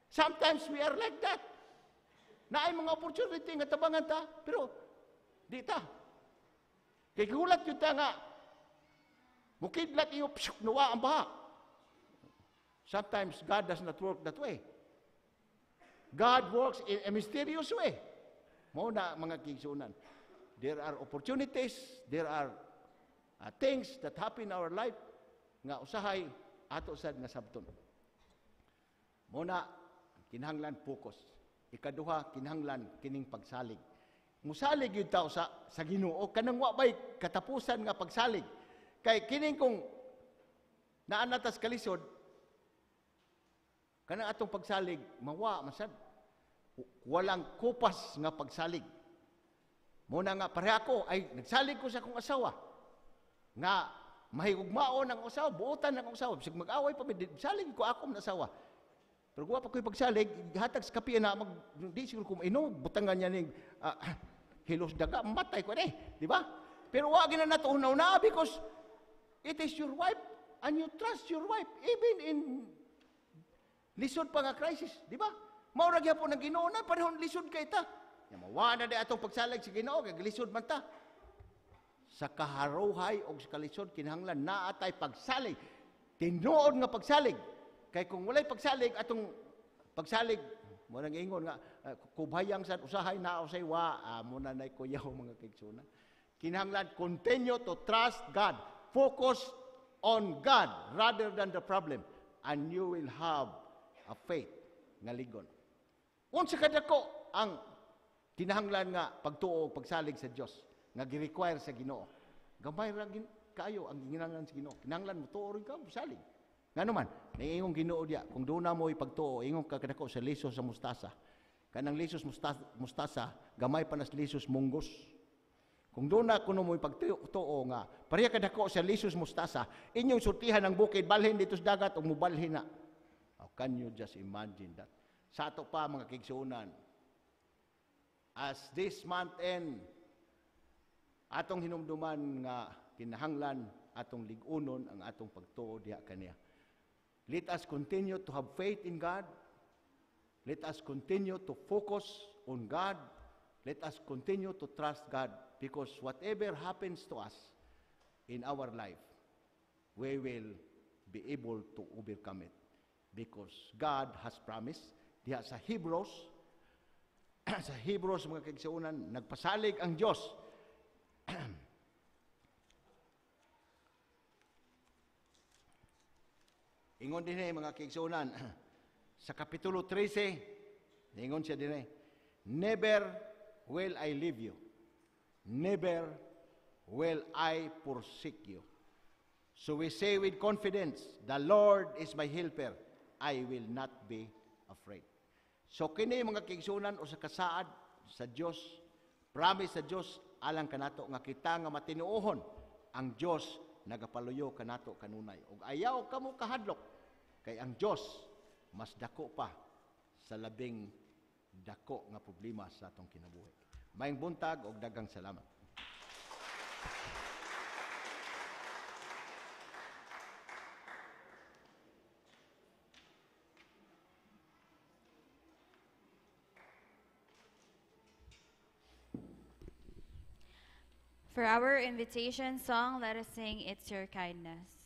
Sometimes we are like that. Naay mga opportunity nga tabangan ta. Pero, di ta. Kaya kulat yun ta nga, mukidlat iyo, pshuk, nawa ang baha. Sometimes God does not work that way. God works in a mysterious way. Muna mga kingsunan. There are opportunities, there are uh, things that happen in our life nga usahay ato sad nga sabton. Muna kinahanglan focus. Ikaduha kinahanglan kining pagsalig. Musalig gyud ta usa sa Ginoo kanang wa bay katapusan nga pagsalig. Kay kining kung naanatas kalisod, kanang atong pagsalig, mawa, masad, walang kupas nga pagsalig. Muna nga, pareha ko, ay nagsalig ko sa akong asawa, nga mahigugmaon ang asawa, buotan ang asawa, bisag mag-away pa, salig ko akong asawa. Pero kung pa ko'y pagsalig, hatag sa kapiya na, mag, di siguro kung ino, butangan niya ng uh, hilos daga, matay ko na eh, di ba? Pero wag na natunaw na because it is your wife and you trust your wife even in lisod pa nga crisis, di ba? Maurag ya po ng Ginoo na parehon lisod kay ta. Mawa na di atong pagsalig sa Ginoo kay lisod man ta. Sa kaharuhay og sa kalisod kinahanglan naa tay pagsalig. Tinuod nga pagsalig. Kay kung walay pagsalig atong pagsalig mo nang ingon nga uh, kubayang sad usahay naa usay wa uh, mo na nay kuyaw mga kaigsoonan. Kinahanglan, continue to trust God. Focus on God rather than the problem. And you will have a faith nga ligon. Unsa kadako ang kinahanglan nga pagtuo pagsalig sa Dios nga gi-require sa Ginoo. Gamay ra kayo ang ginahanglan sa Ginoo. Kinahanglan mo tuo rin ka pagsalig. Ngano man, naingong Ginoo diya kung duna mo ipagtuo, ingong kadako sa lisos sa mustasa. Kanang lisos mustasa, mustasa gamay pa nas lisos munggos. Kung doon na kuno mo ipagtuo nga, pareha kadako sa lisos mustasa, inyong surtihan ng bukid, balhin dito sa dagat, o mubalhin na. How can you just imagine that? Sa ato pa mga kigsunan, as this month end, atong hinumduman nga kinahanglan, atong ligunon ang atong pagtuo diha kaniya. Let us continue to have faith in God. Let us continue to focus on God. Let us continue to trust God. Because whatever happens to us in our life, we will be able to overcome it. Because God has promised. Diya sa Hebrews, sa Hebrews mga kaigsaunan, nagpasalig ang Diyos. Ingon din eh mga kaigsaunan, sa Kapitulo thirteen, ingon siya din eh, never will I leave you. Never will I forsake you. So we say with confidence, the Lord is my helper. I will not be afraid. So kini mga kaigsoonan o sa kasaad sa Dios, promise sa Dios alang kanato nga kita nga matinuohon ang Dios nagapaluyo kanato kanunay. Og ayaw kamo kahadlok kay ang Dios mas dako pa sa labing dako nga problema sa atong kinabuhi. Maayong buntag og daghang salamat. For our invitation song, let us sing It's Your Kindness.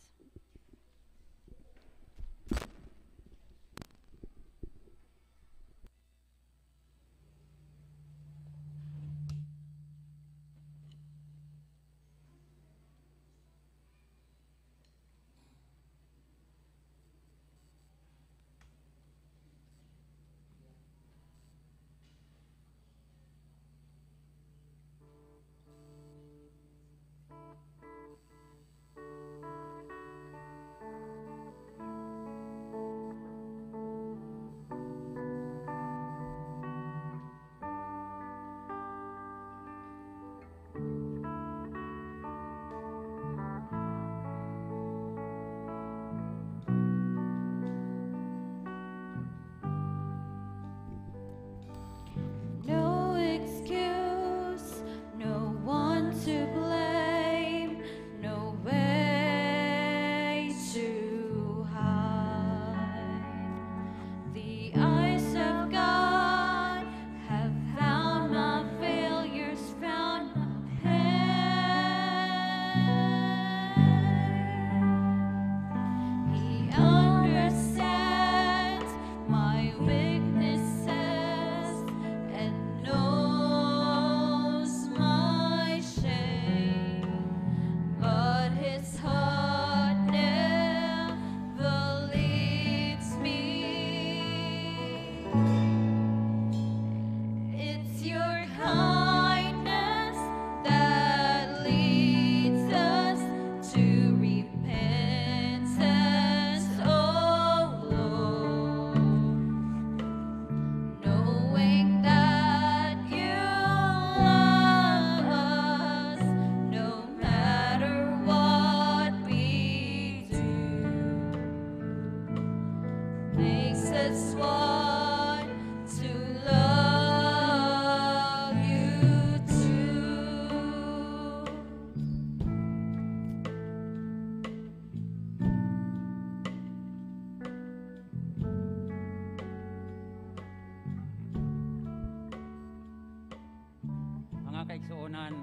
mga kaigsuonan,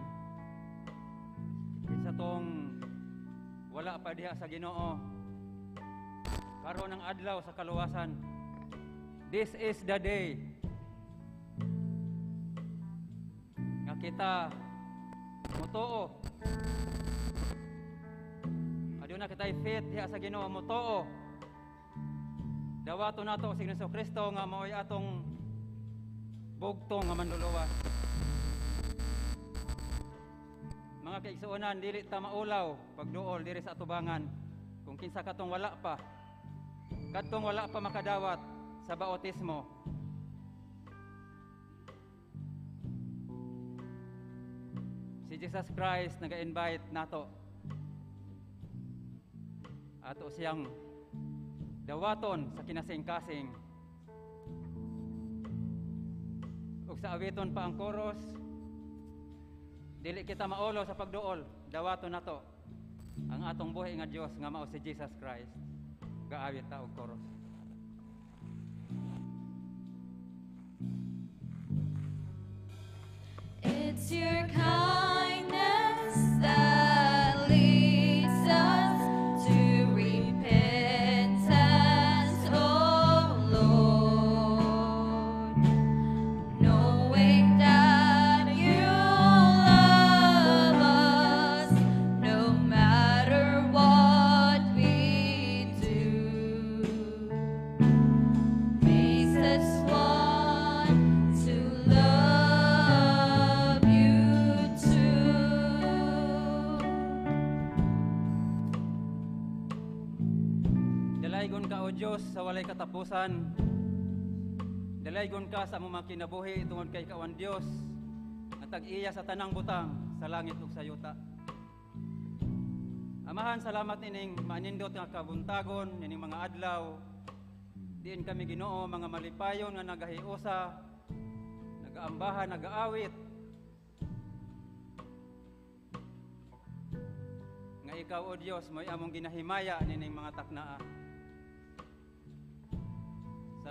isa tong wala pa diha sa Ginoo karon ang adlaw sa kaluwasan. This is the day nga kita motoo, aduna kita'y faith diha sa Ginoo, motoo dawato nato si Kristo nga maoy atong bugtong nga manluluwas. Mga kaigsuonan, dili ta maulaw pagduol diri sa atubangan kung kinsa katong wala pa katong wala pa makadawat sa bautismo. Si Jesus Christ naga-invite nato ato siyang dawaton sa kinasing-kasing. Ug sa awiton pa ang chorus, dili kita maolo sa pagduol, dawaton nato ang atong buhi nga Dios nga mao si Jesus Christ. Gaawit ta og chorus. It's your kindness that leads us to repent. Diyos sa walay katapusan, dalaygon ka sa among kinabuhi tungod kay kawan Dios na tag-iya sa tanang butang sa langit ug sa yuta. Amahan, salamat nining maanindot nga kabuntagon nining mga adlaw. Diin kami Ginoo mga malipayon nga nagahiusa, nagaambahan, nagaawit nga ikaw o Dios may among ginahimaya nining mga taknaa.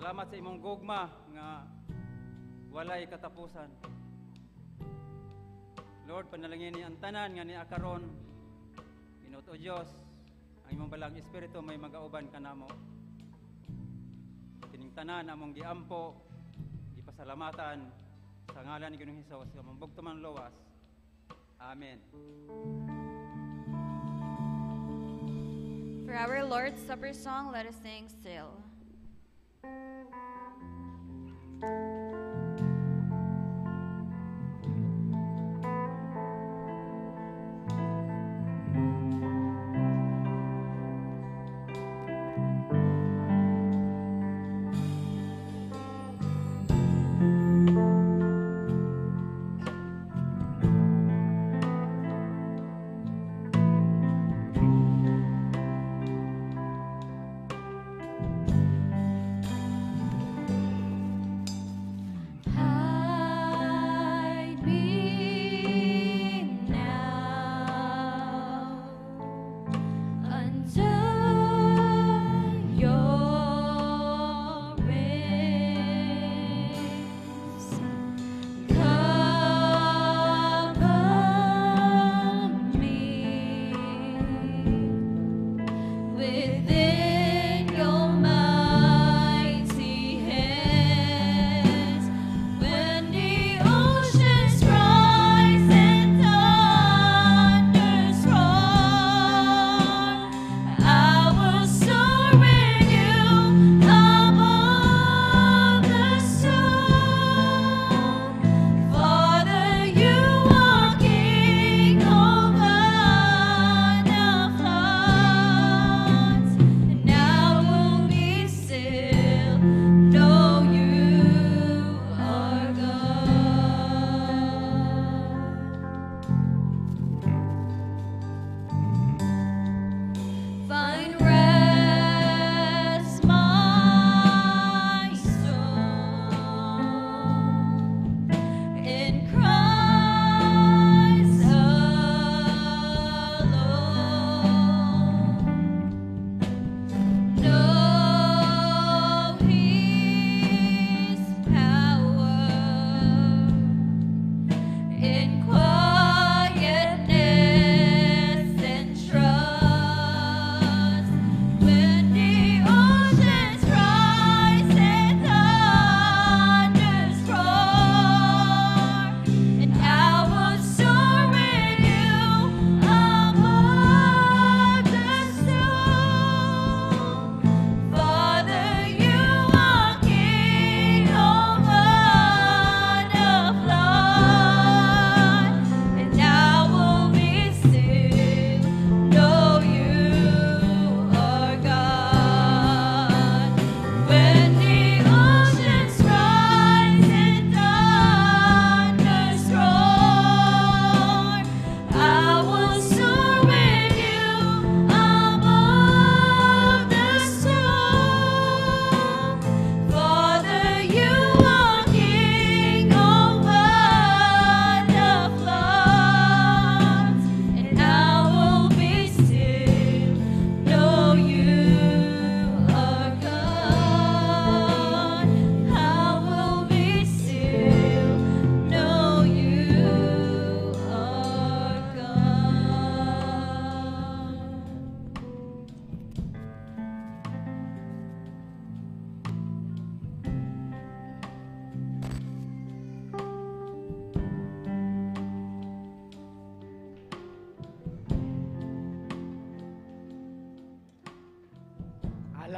Salamat sa imong gugma nga walay katapusan. Lord, panalangin ni ang tanan nga niya karon. Binuot o Dios, ang imong balang espiritu may magauban kanamo. Kining tanan among giampo, gipasalamatan sa ngalan ni Ginoong Hesus, among bugtuman luwas. Amen. For our Lord's Supper song, let us sing still.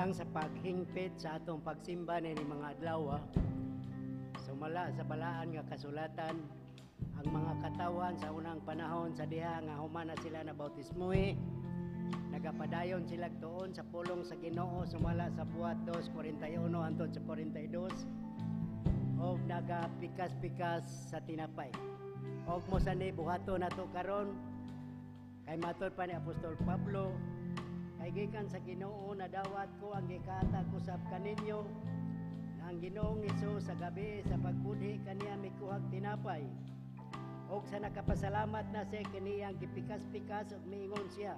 lang sa paghingpit sa atong pagsimba ni mga adlaw, sumala sa balaan nga kasulatan ang mga katawan sa unang panahon sa diha nga human na sila na bautismoy, nagapadayon sila tuon sa pulong sa Ginoo, sumala sa buhat two forty-one hangtod sa forty-two, og nagapikas-pikas sa tinapay. Og mo sanay buhaton nato karon kay matod pa ni Apostol Pablo, kay gikan sa Ginoo na dawat ko ang gikatag usab kaninyo ang Ginoong Hesus sa gabi sa pagpudhi kaniya mikuhag tinapay. Og sa nakapasalamat na siya kaniyang gipikas-pikas og miingon siya,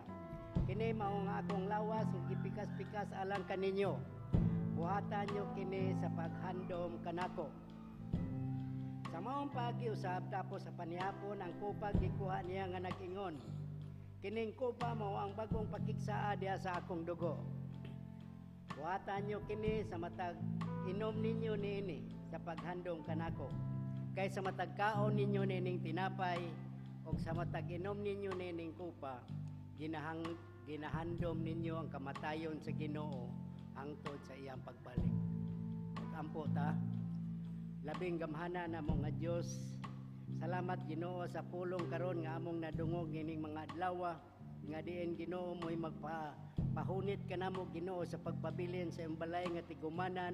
kini mao nga akong lawas ug gipikas-pikas alang kaninyo. Buhatan niyo kini sa paghandom kanako. Sa maong pagiusab tapos sa panihapon ang kupag gikuha niya nga nag-ingon, kining kupa mao ang bagong pakiksaa diha sa akong dugo. Buhatan niyo kini sa matag inom ninyo niini sa paghandong kanako. Kay sa matagkaon ninyo nining tinapay o sa matag-inom ninyo nining kupa, ginahang, ginahandom ninyo ang kamatayon sa Ginoo hangtod sa iyang pagbalik. Mag-ampo ta, labing gamhana na mong nga Diyos. Salamat Ginoo sa pulong karon nga among nadungog nining mga adlawa, nga diin Ginoo mo'y magpahunit ka namo Ginoo sa pagpabilin sa iyong balay nga tigumanan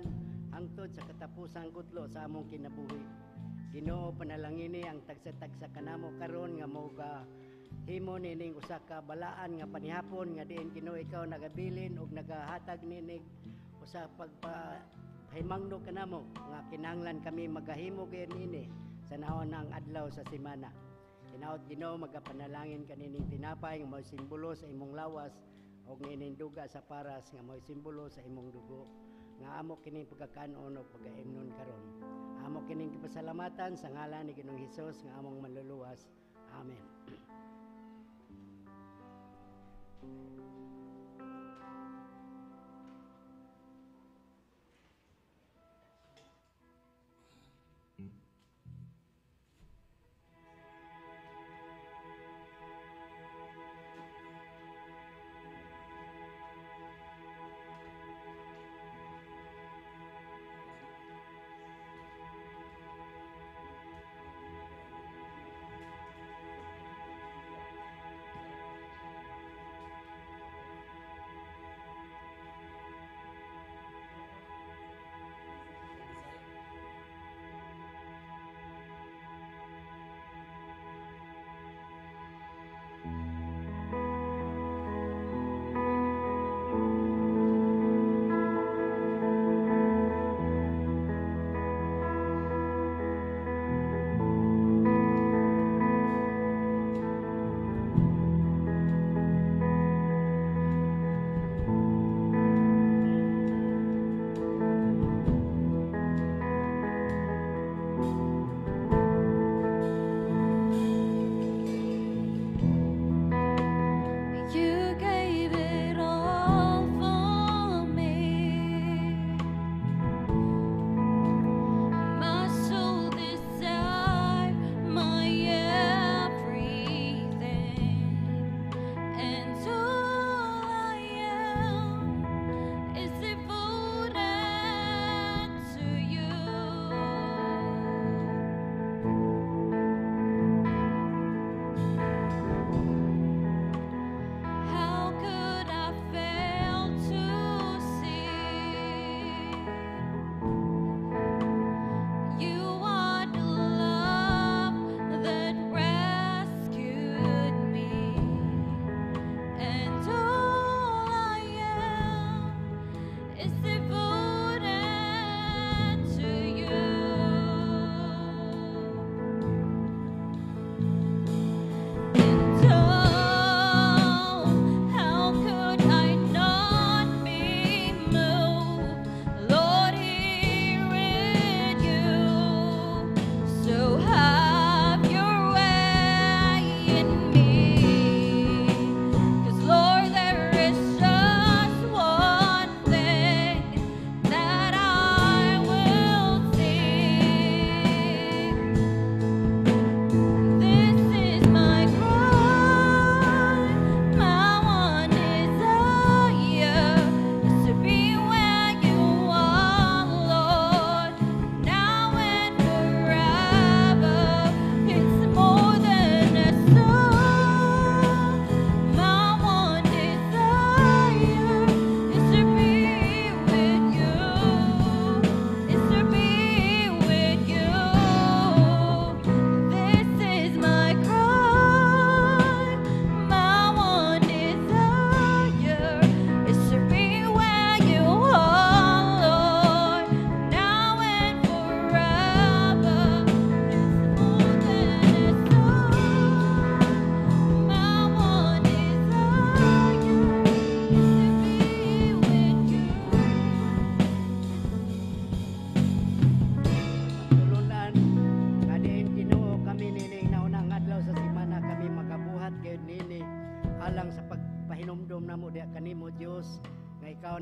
hangtod sa katapusang gutlo sa among kinabuhi. Ginoo, panalangini ang tagsa-tagsa kanamo karon nga moga himo nining usa ka balaan nga panihapon nga diin Ginoo ikaw nagabilin ug nagahatag ninig usa pagpahimangno kanamo nga kinahanglan kami magahimo gyud niini sa naon ang adlaw sa semana. Hinaot Ginoo magapanalangin kanining tinapay nga mo'y simbolo sa imong lawas ug nining duga sa paras nga mo'y simbolo sa imong dugo. Nga amo kining pagkakanon ug pagahimnon karon. Amo kining pasalamatan sa ngalan ni Ginoong Hesus nga among manluluwas. Amen.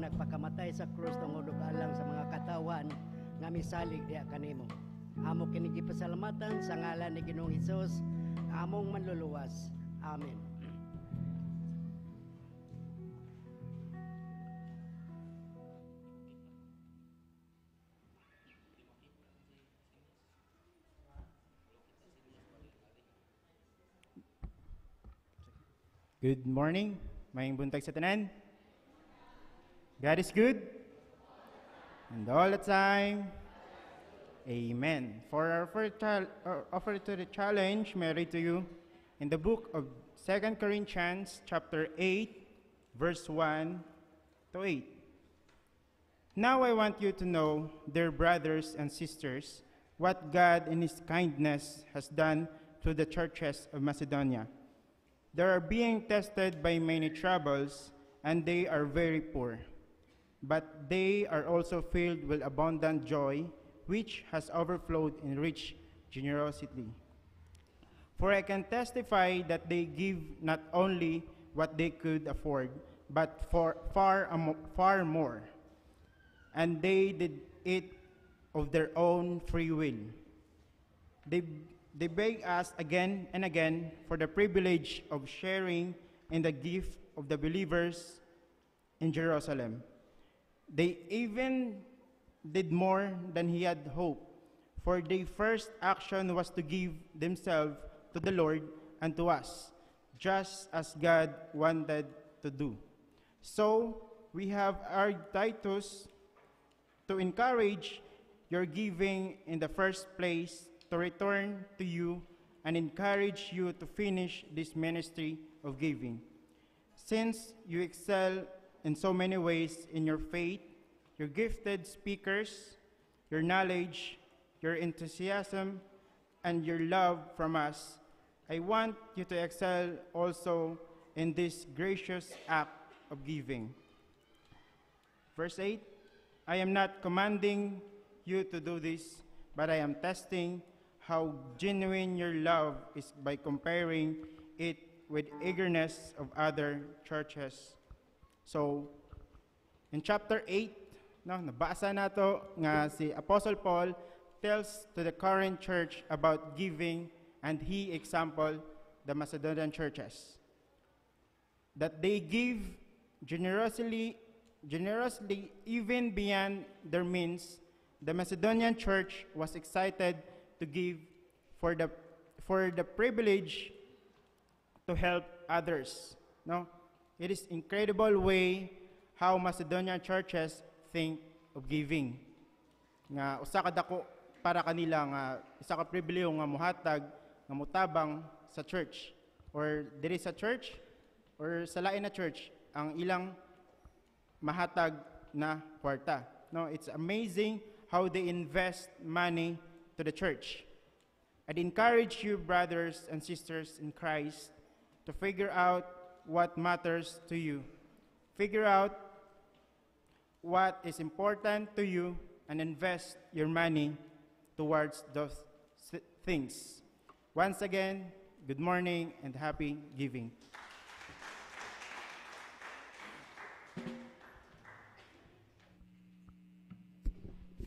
pagpakamatay sa krus tungod alang sa mga katawan nga misalig diha kanimo. Amo kini gipasalamatan sa ngalan ni Ginoong Hesus, among manluluwas. Amen. Good morning, mayong buntag sa tanan. God is good, and all the time. Amen. For our offer to the challenge, may I read to you in the book of Second Corinthians, chapter eight, verse one to eight. Now I want you to know, dear brothers and sisters, what God in His kindness has done to the churches of Macedonia. They are being tested by many troubles, and they are very poor. But they are also filled with abundant joy, which has overflowed in rich generosity. For I can testify that they give not only what they could afford, but for far, far more. And they did it of their own free will. They They beg us again and again for the privilege of sharing in the gift of the believers in Jerusalem. They even did more than he had hoped, for their first action was to give themselves to the Lord and to us, just as God wanted to do. So we have urged Titus to encourage your giving in the first place, to return to you and encourage you to finish this ministry of giving. Since you excel in so many ways in your faith, your gifted speakers, your knowledge, your enthusiasm, and your love from us, I want you to excel also in this gracious act of giving. Verse eight, I am not commanding you to do this, but I am testing how genuine your love is by comparing it with eagerness of other churches. So, in chapter eight, no, nabasa na to nga si Apostle Paul tells to the current church about giving, and he example the Macedonian churches, that they give generously, generously even beyond their means. The Macedonian church was excited to give for the for the privilege to help others. No, it is incredible way how Macedonian churches think of giving. Nga usa ka dako para kanila nga isa ka pribilehiyo nga mohatag nga motabang sa church or diri sa church or sa lain na church ang ilang mahatag na kwarta. No, it's amazing how they invest money to the church. I'd encourage you, brothers and sisters in Christ, to figure out what matters to you. Figure out what is important to you and invest your money towards those things. Once again, good morning and happy giving.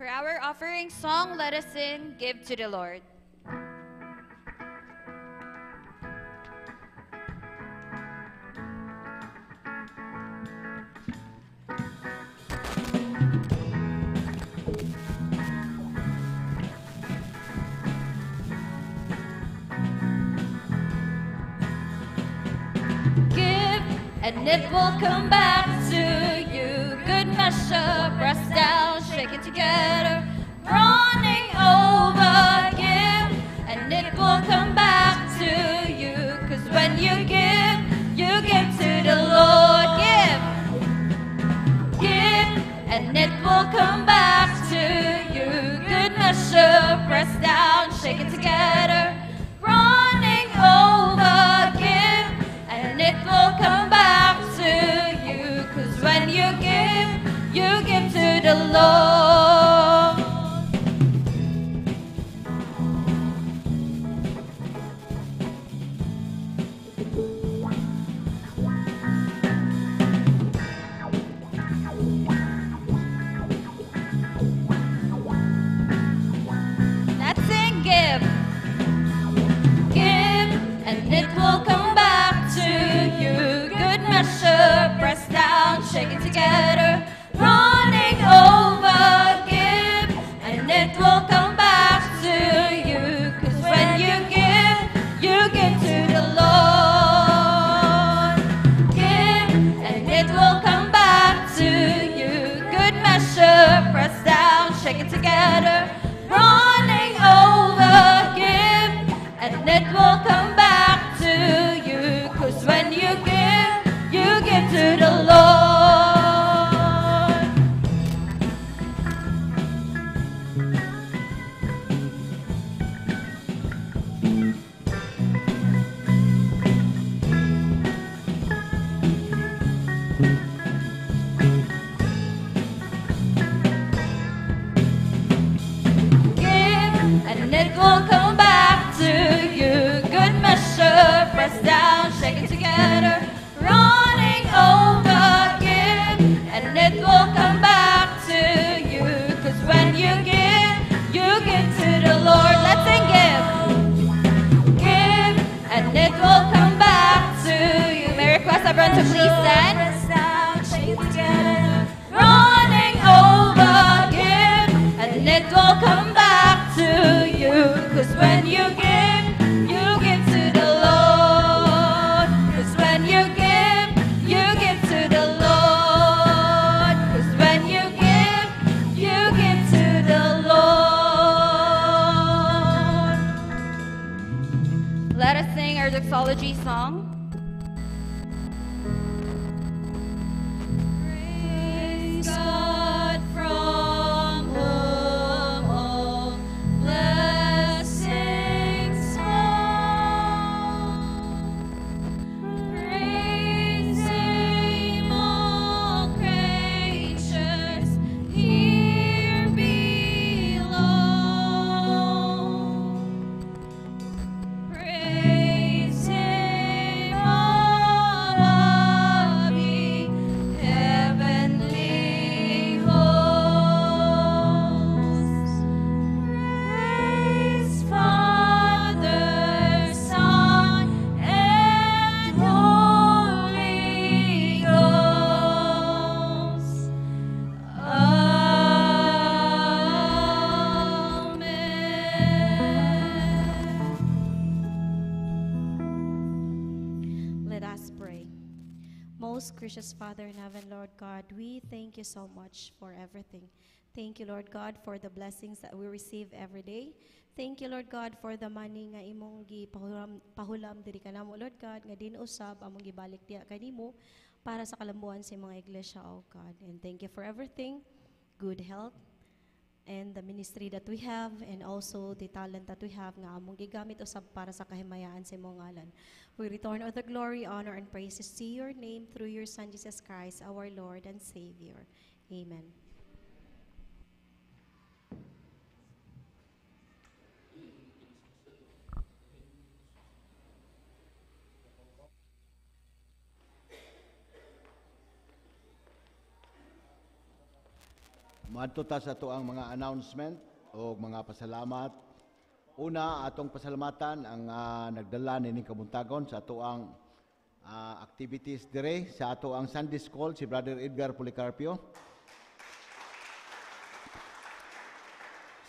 For our offering song, let us sing, Give to the Lord. Give, and it will come back to you. Good measure, pressed down, shake it together, running over. Give, and it will come back to you. Cause when you give, you give to the Lord. Give, give, and it will come back to you. Good measure, pressed down, shake it together, running over. Give, and it will come back to you. Cause when you give, you give to the Lord. will come back to you. Good measure, pressed down, shaken together, running over, give, and it will come back to you. Cause when you give, you give to the Lord. Let's sing give. Give, and it will come back to you. May I request everyone to please stand. Pressed down, shaken together, running over, give, and it will come back to you, cause when you give, you give to the Lord. Cause when you give, you give to the Lord. Cause when you give, you give to the Lord. Let us sing our doxology song. Gracious Father in heaven, Lord God, we thank you so much for everything. Thank you, Lord God, for the blessings that we receive every day. Thank you, Lord God, for the money nga imong gi pahulam, pahulam diri kanamo, Lord God, nga din usab among gibalik diha kanimo para sa kalambuan sa mga iglesia, O God. And thank you for everything, good health, and the ministry that we have, and also the talent that we have nga among gigamit usab para sa kahimayaan sa imong ngalan. We return all the glory, honor, and praises to your name through your Son, Jesus Christ, our Lord and Savior. Amen. Maadto ta sa tuang mga announcement o mga pasalamat. Una, atong pasalamatan ang uh, nagdala nining kabuntagon sa ato ang uh, activities dire sa ato ang Sunday School, si Brother Edgar Policarpio.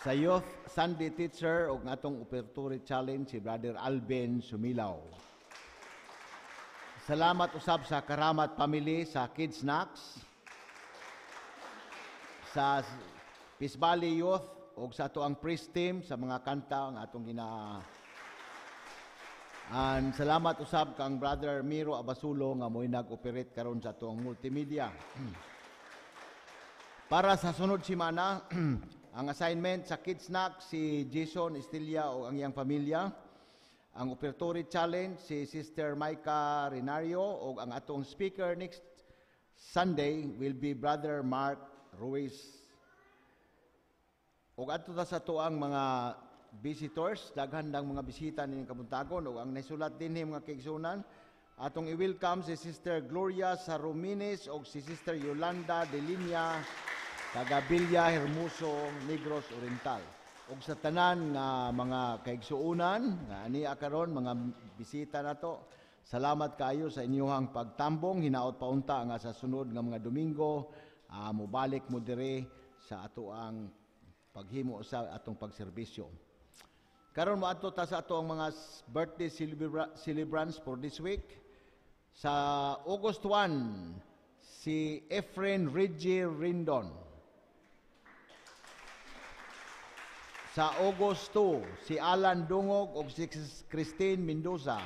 Sa Youth Sunday Teacher og atong Operatory Challenge, si Brother Alben Sumilao. Salamat usab sa Karamat Family sa Kids Snacks, sa Peace Valley Youth og sa ato ang priest team sa mga kanta ang atong gina. And salamat usab kang Brother Miro Abasulo nga mo'y nag-operate karon sa atong multimedia. Para sa sunod semana, ang assignment sa Kids Snack si Jason Estilya o ang iyang pamilya. Ang Operatory Challenge si Sister Maika Renario o ang atong speaker next Sunday will be Brother Mark Ruiz. O ato ta sa tuang mga visitors, daghan ng mga bisita ninyong kabuntagon o ang naisulat din mga kaigsunan, atong i-welcome si Sister Gloria Saruminis o si Sister Yolanda Delinea Tagabilla Hermoso, Negros Oriental. O sa tanan nga mga kaigsuunan, nga ania karon mga bisita nato, salamat kayo sa inyong pagtambong, hinaot paunta nga sa sunod nga mga Domingo, uh, mubalik mo dire sa ato ang paghimo sa atong pagserbisyo. Karon mo ato ta sa ato ang mga birthday celebra celebrants for this week. Sa August first, si Efrin Reggie Rindon. Sa August second, si Alan Dungog o si Christine Mendoza.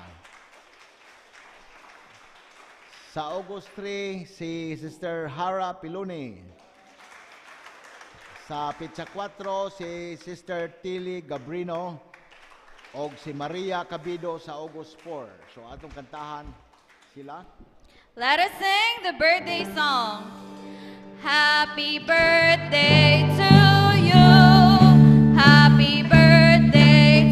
Sa August third, si Sister Hara Pilone. Sa Pitsa four, si Sister Tilly Gabrino o si Maria Cabido sa August four. So, atong kantahan sila. Let us sing the birthday song. Happy birthday to you. Happy birthday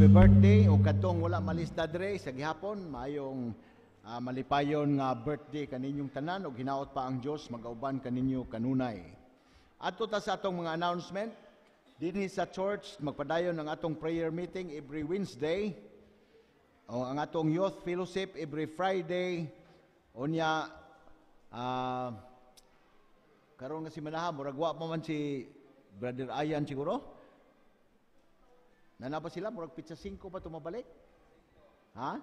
happy birthday o kadtong wala malista dre sa gihapon, maayong uh, malipayon nga birthday kaninyong tanan o hinaot pa ang Dios magauban kaninyo kanunay. Adto ta sa atong mga announcement dinhi sa church, magpadayon ang atong prayer meeting every Wednesday o ang atong youth fellowship every Friday. Unya uh, karon nga si Manaha murag wa pa man si Brother Ayan siguro. Nanapa sila? Murag pizza singko ba tumabalik? Ha?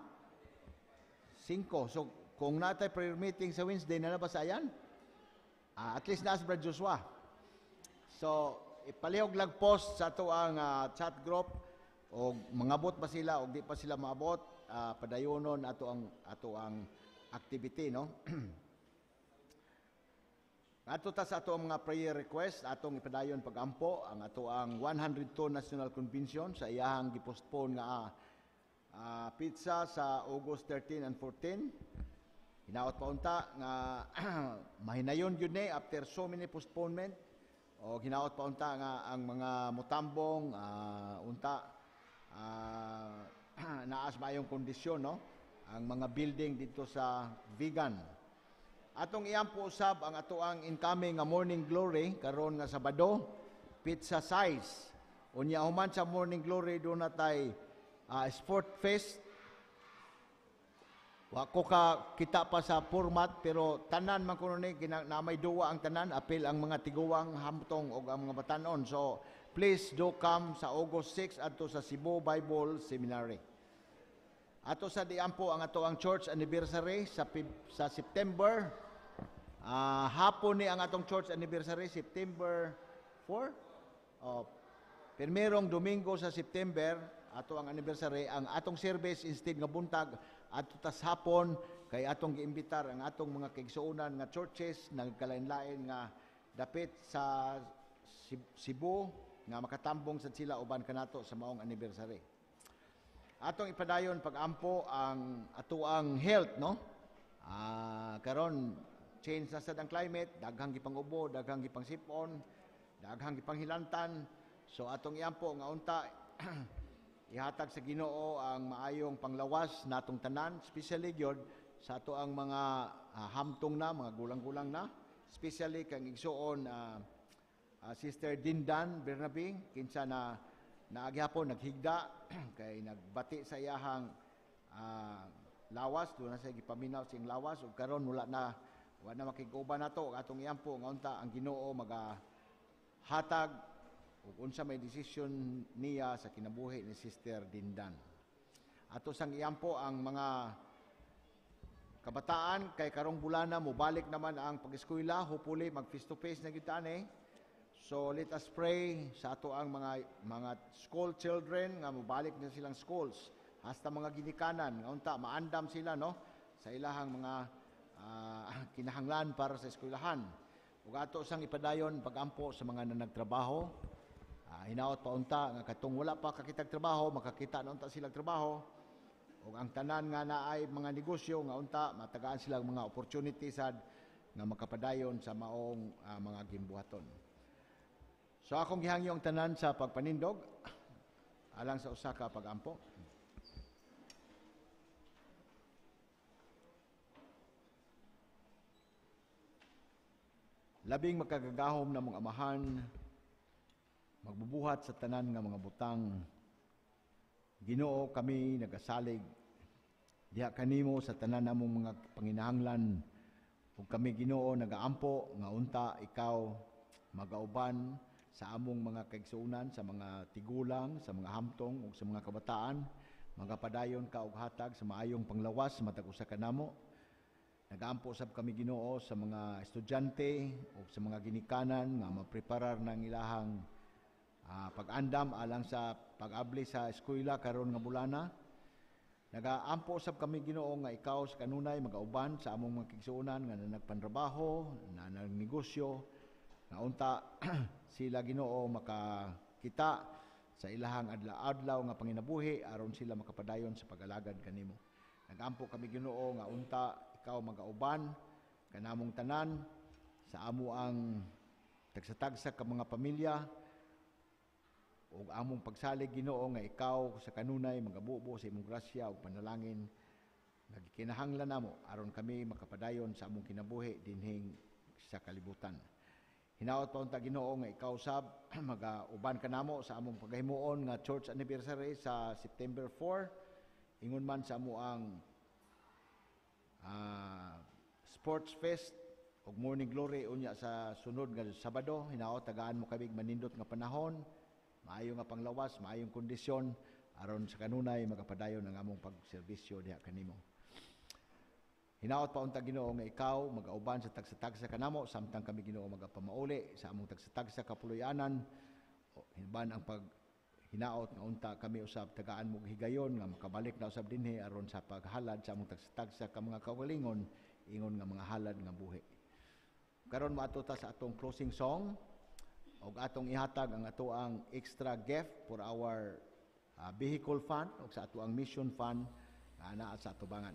Singko. So, kung natay prayer meeting sa Wednesday, nanapa sa ayan? Uh, at least naas Brad Joshua. So, ipalihog lang post sa ito ang uh, chat group o mangabot pa sila o di pa sila maabot, uh, padayonon ato ang, ato ang activity, no? Ato ta sa ato ang mga prayer request, atong ipadayon pagampo ang ato ang one hundred two National Convention sa iyahang gipostpone nga uh, pizza sa August thirteen and fourteen. Hinaot pa unta nga mahinayon gyud ni after so many postponement o hinaot pa unta nga ang mga mutambong uh, unta uh, naas maayong kondisyon, no? Ang mga building dito sa Vigan. Atong iampo usab ang atoang incoming nga morning glory karon nga Sabado, pizza size. Unya human sa morning glory do natay uh, sport fest. Wa ko ka kita pa sa format pero tanan man kuno ni namay duwa ang tanan, apil ang mga tiguwang, hamtong og ang mga batanon. So please do come sa August six adto sa Cebu Bible Seminary. Ato sa diampo ang atoang church anniversary sa sa September. Uh, hapon ni ang atong church anniversary, September four. Oh, pirmerong Domingo sa September, ato ang anniversary. Ang atong service, instead nga buntag, ato tas hapon, kay atong giimbitar ang atong mga kaigsuonan nga churches, nagkalain-lain nga dapit sa Cebu, nga makatambong sa sila uban kanato sa maong anniversary. Atong ipadayon pagampo ang ato ang health, no? Uh, karon change na sad ang climate, daghang gipangubo, daghang gipangsipon, daghang gipanghilantan. So atong iampo nga unta ihatag sa Ginoo ang maayong panglawas natong tanan, especially gyud sa ato ang mga uh, hamtong na, mga gulang-gulang na, especially kang igsuon uh, uh, Sister Dindan Bernabing, kinsa na naagihapon naghigda kay nagbati sa iyahang uh, lawas, do na sa gipaminaw sing lawas ug karon wala na wa na makiguba nato atong iampo nga unta ang Ginoo magahatag ug unsa may desisyon niya sa kinabuhi ni Sister Dindan. Ato sang iampo ang mga kabataan kay karong bulan na mobalik naman ang pag-eskwela, hopefully mag face to face na gyud ani. So let us pray sa ato ang mga mga school children nga mobalik na silang schools hasta mga ginikanan nga unta maandam sila, no, sa ilahang mga Uh, kinahanglan para sa eskwelahan. Ug ato sang ipadayon pagampo sa mga nanagtrabaho. Uh, hinaot pa unta nga katong wala pa kakitag trabaho, makakita na unta silang trabaho. Ug ang tanan nga naay mga negosyo nga unta matagaan silang mga opportunity sad nga makapadayon sa maong uh, mga gimbuhaton. So akong gihangyo ang tanan sa pagpanindog alang sa usa ka pagampo. Labing makagagahom na mong amahan, magbubuhat sa tanan nga mga butang. Ginoo, kami nagasalig diha kanimo sa tanan namong mga panginahanglan. Ug kami Ginoo nagaampo nga unta ikaw magauban sa among mga kaigsuonan, sa mga tigulang, sa mga hamtong ug sa mga kabataan, magapadayon ka og hatag sa maayong panglawas matag usa kanamo. Nagaampo sab kami Ginoo sa mga estudyante o sa mga ginikanan nga mapreparar ng ilahang uh, pag-andam alang sa pag-abli sa eskwela karon nga bulana. Nagaampo sab kami Ginoo nga ikaw sa kanunay magauban sa among mga kigsuonan nga nagpantrabaho, na nagnegosyo, nga unta sila Ginoo makakita sa ilahang adlaw-adlaw nga panginabuhi aron sila makapadayon sa pag-alagad kanimo. Nagaampo kami Ginoo nga unta ikaw magauban kanamong tanan sa amo ang tagsatagsa ka mga pamilya ug ug among pagsalig Ginoo nga ikaw sa kanunay magabubo sa imong grasya ug panalangin nagikinahanglan namo aron kami makapadayon sa among kinabuhi dinhing sa kalibutan. Hinaot pa unta Ginoo nga ikaw sab magauban kanamo sa among paghimuon nga church anniversary sa September four ingon man sa amo ang uh, sports fest ug morning glory unya sa sunod nga Sabado. Hinaot tagaan mo kami manindot nga panahon, maayo nga panglawas, maayong kondisyon aron sa kanunay magapadayon ang among pagserbisyo diha kanimo. Hinaot pa unta Ginoo nga ikaw magauban sa tagsa-tagsa kanamo samtang kami Ginoo magapamauli sa among tagsa-tagsa kapuloy-anan. Hinban ang pag hinaot nga unta kami usab tagaan mo higayon nga makabalik na usab dinhi aron sa paghalad sa among tagsa-tagsa ka mga kaugalingon ingon nga mga halad nga buhi. Karon moadto ta sa atong closing song ug atong ihatag ang atoang extra gift for our Uh, vehicle fund o sa ato ang mission fund na naa sa atubangan.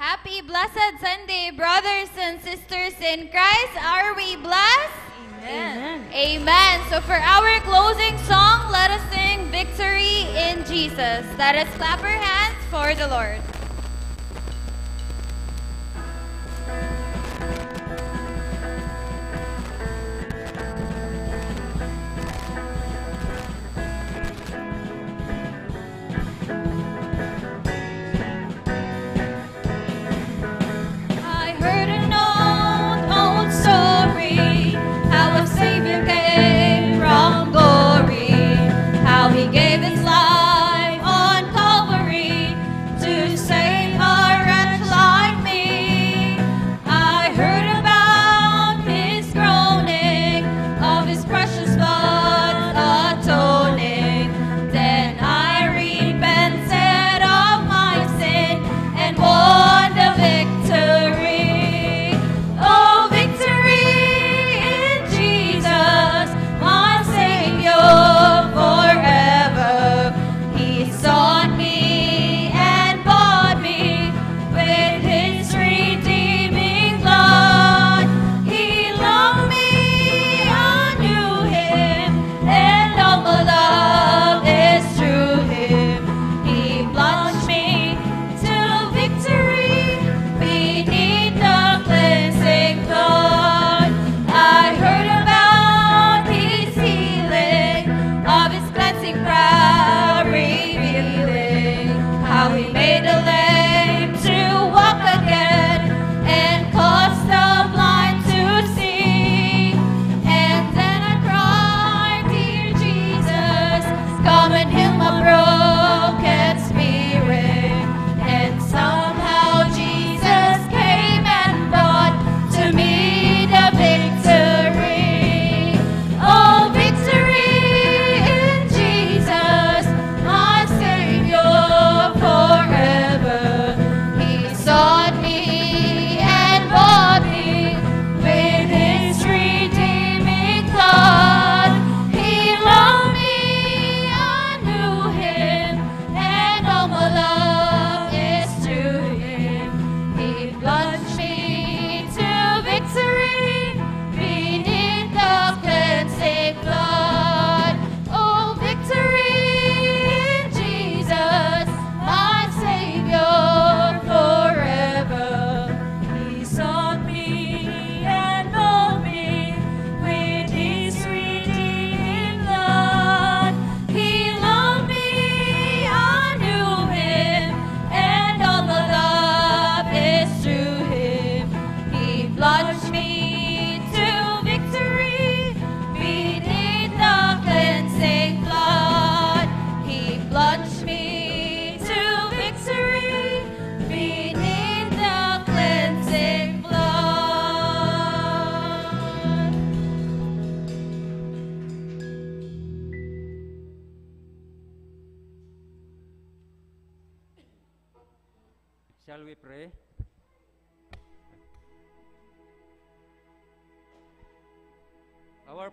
Happy blessed Sunday, brothers and sisters in Christ. Are we blessed? Amen. Amen. Amen. So for our closing song, let us sing Victory in Jesus. Let us clap our hands for the Lord.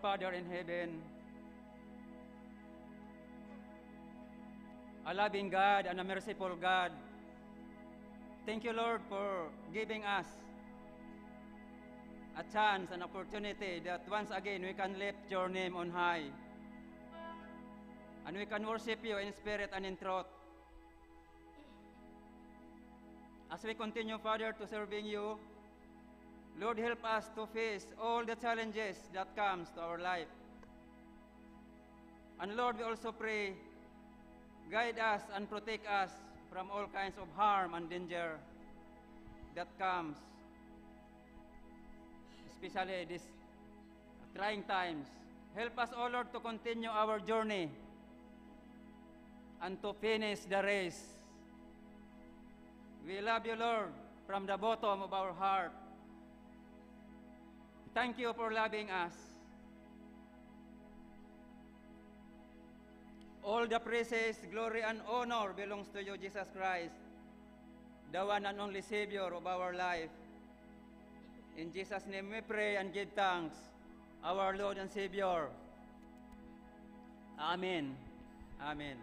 Father in heaven, a loving God and a merciful God, thank you, Lord, for giving us a chance, an opportunity that once again we can lift your name on high. And we can worship you in spirit and in truth. As we continue, Father, to serving you, Lord, help us to face all the challenges that comes to our life. And Lord, we also pray, guide us and protect us from all kinds of harm and danger that comes, especially these trying times. Help us, O Lord, to continue our journey and to finish the race. We love you, Lord, from the bottom of our heart. Thank you for loving us. All the praises, glory, and honor belongs to you, Jesus Christ, the one and only Savior of our life. In Jesus' name we pray and give thanks, our Lord and Savior. Amen. Amen.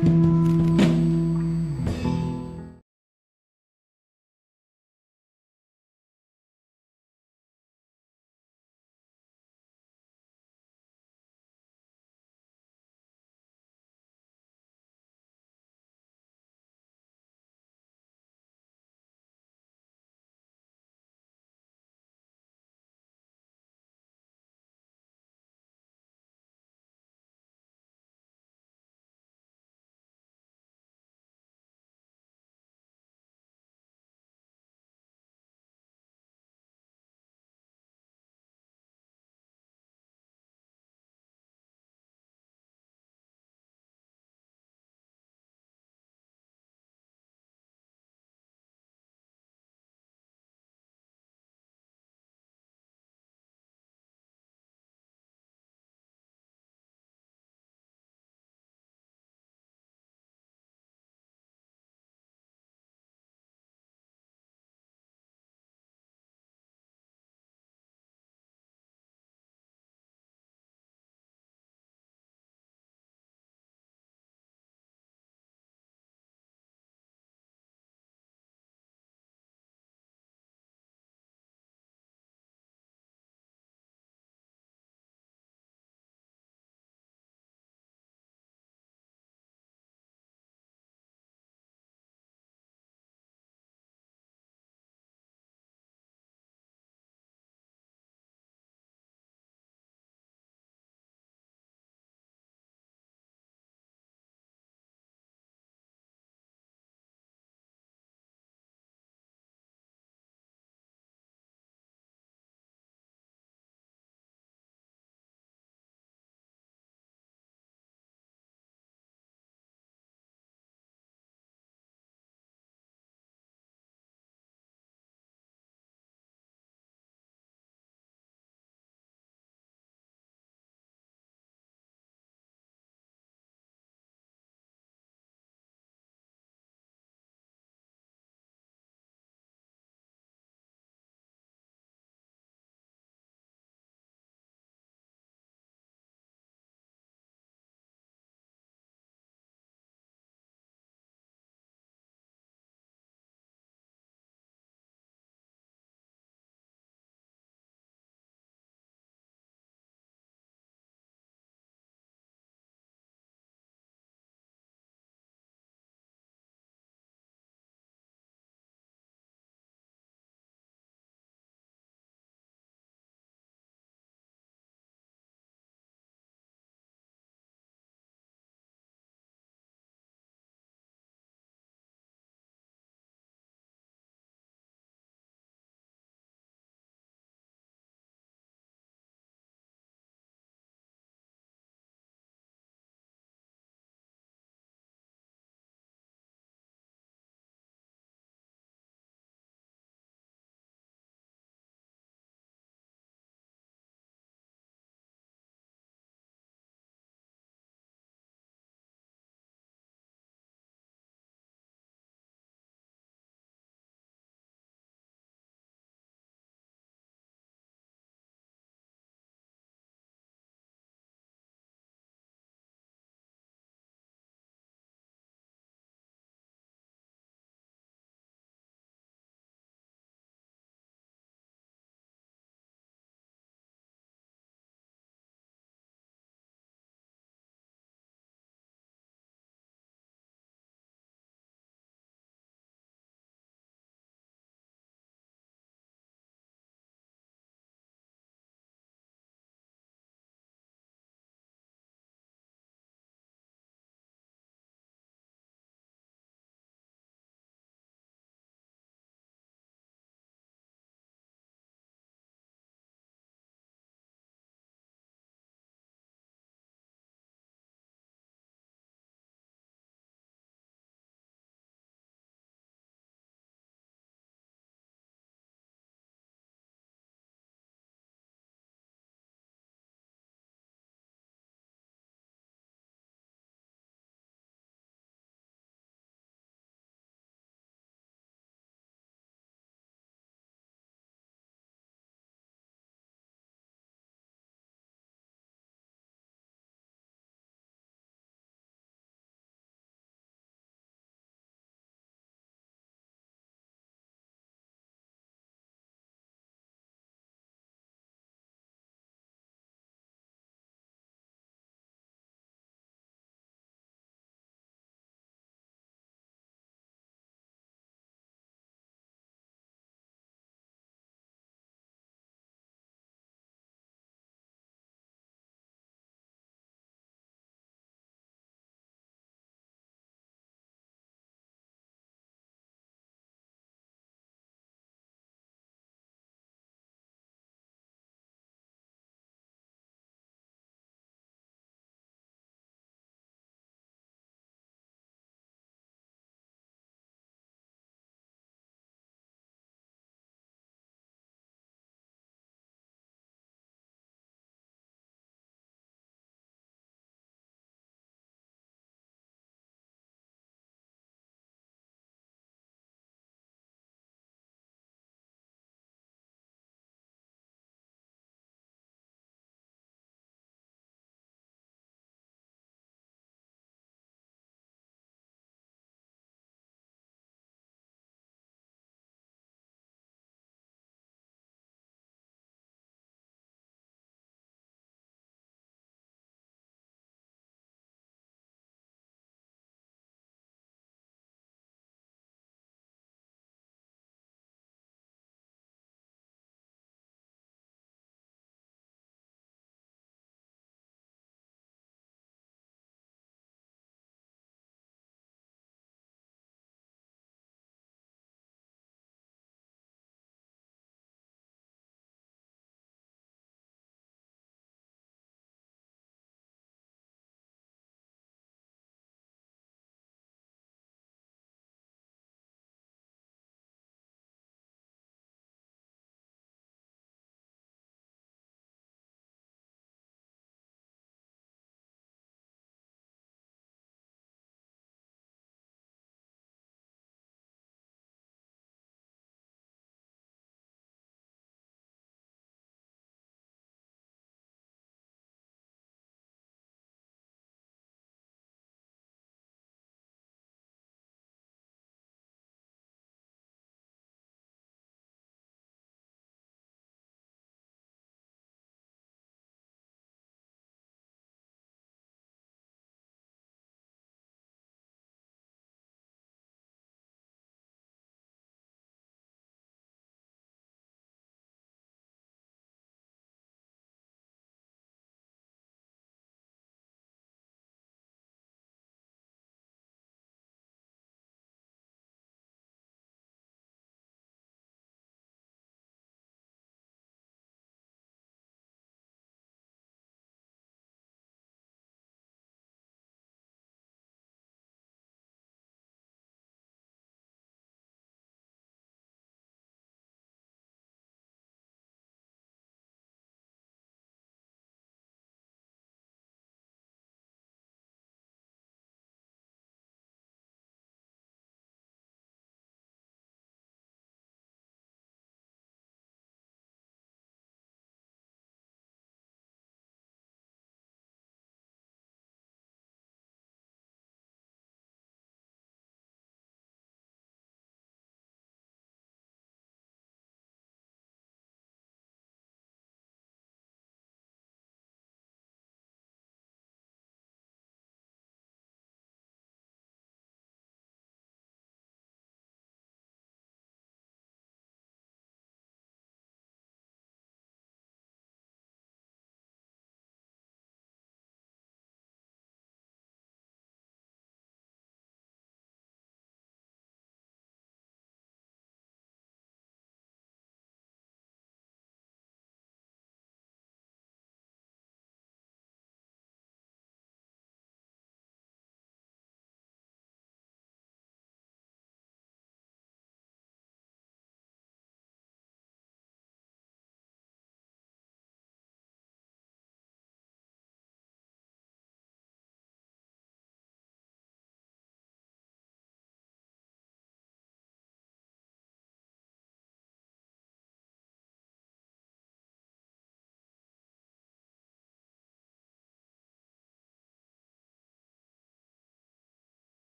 Thank you.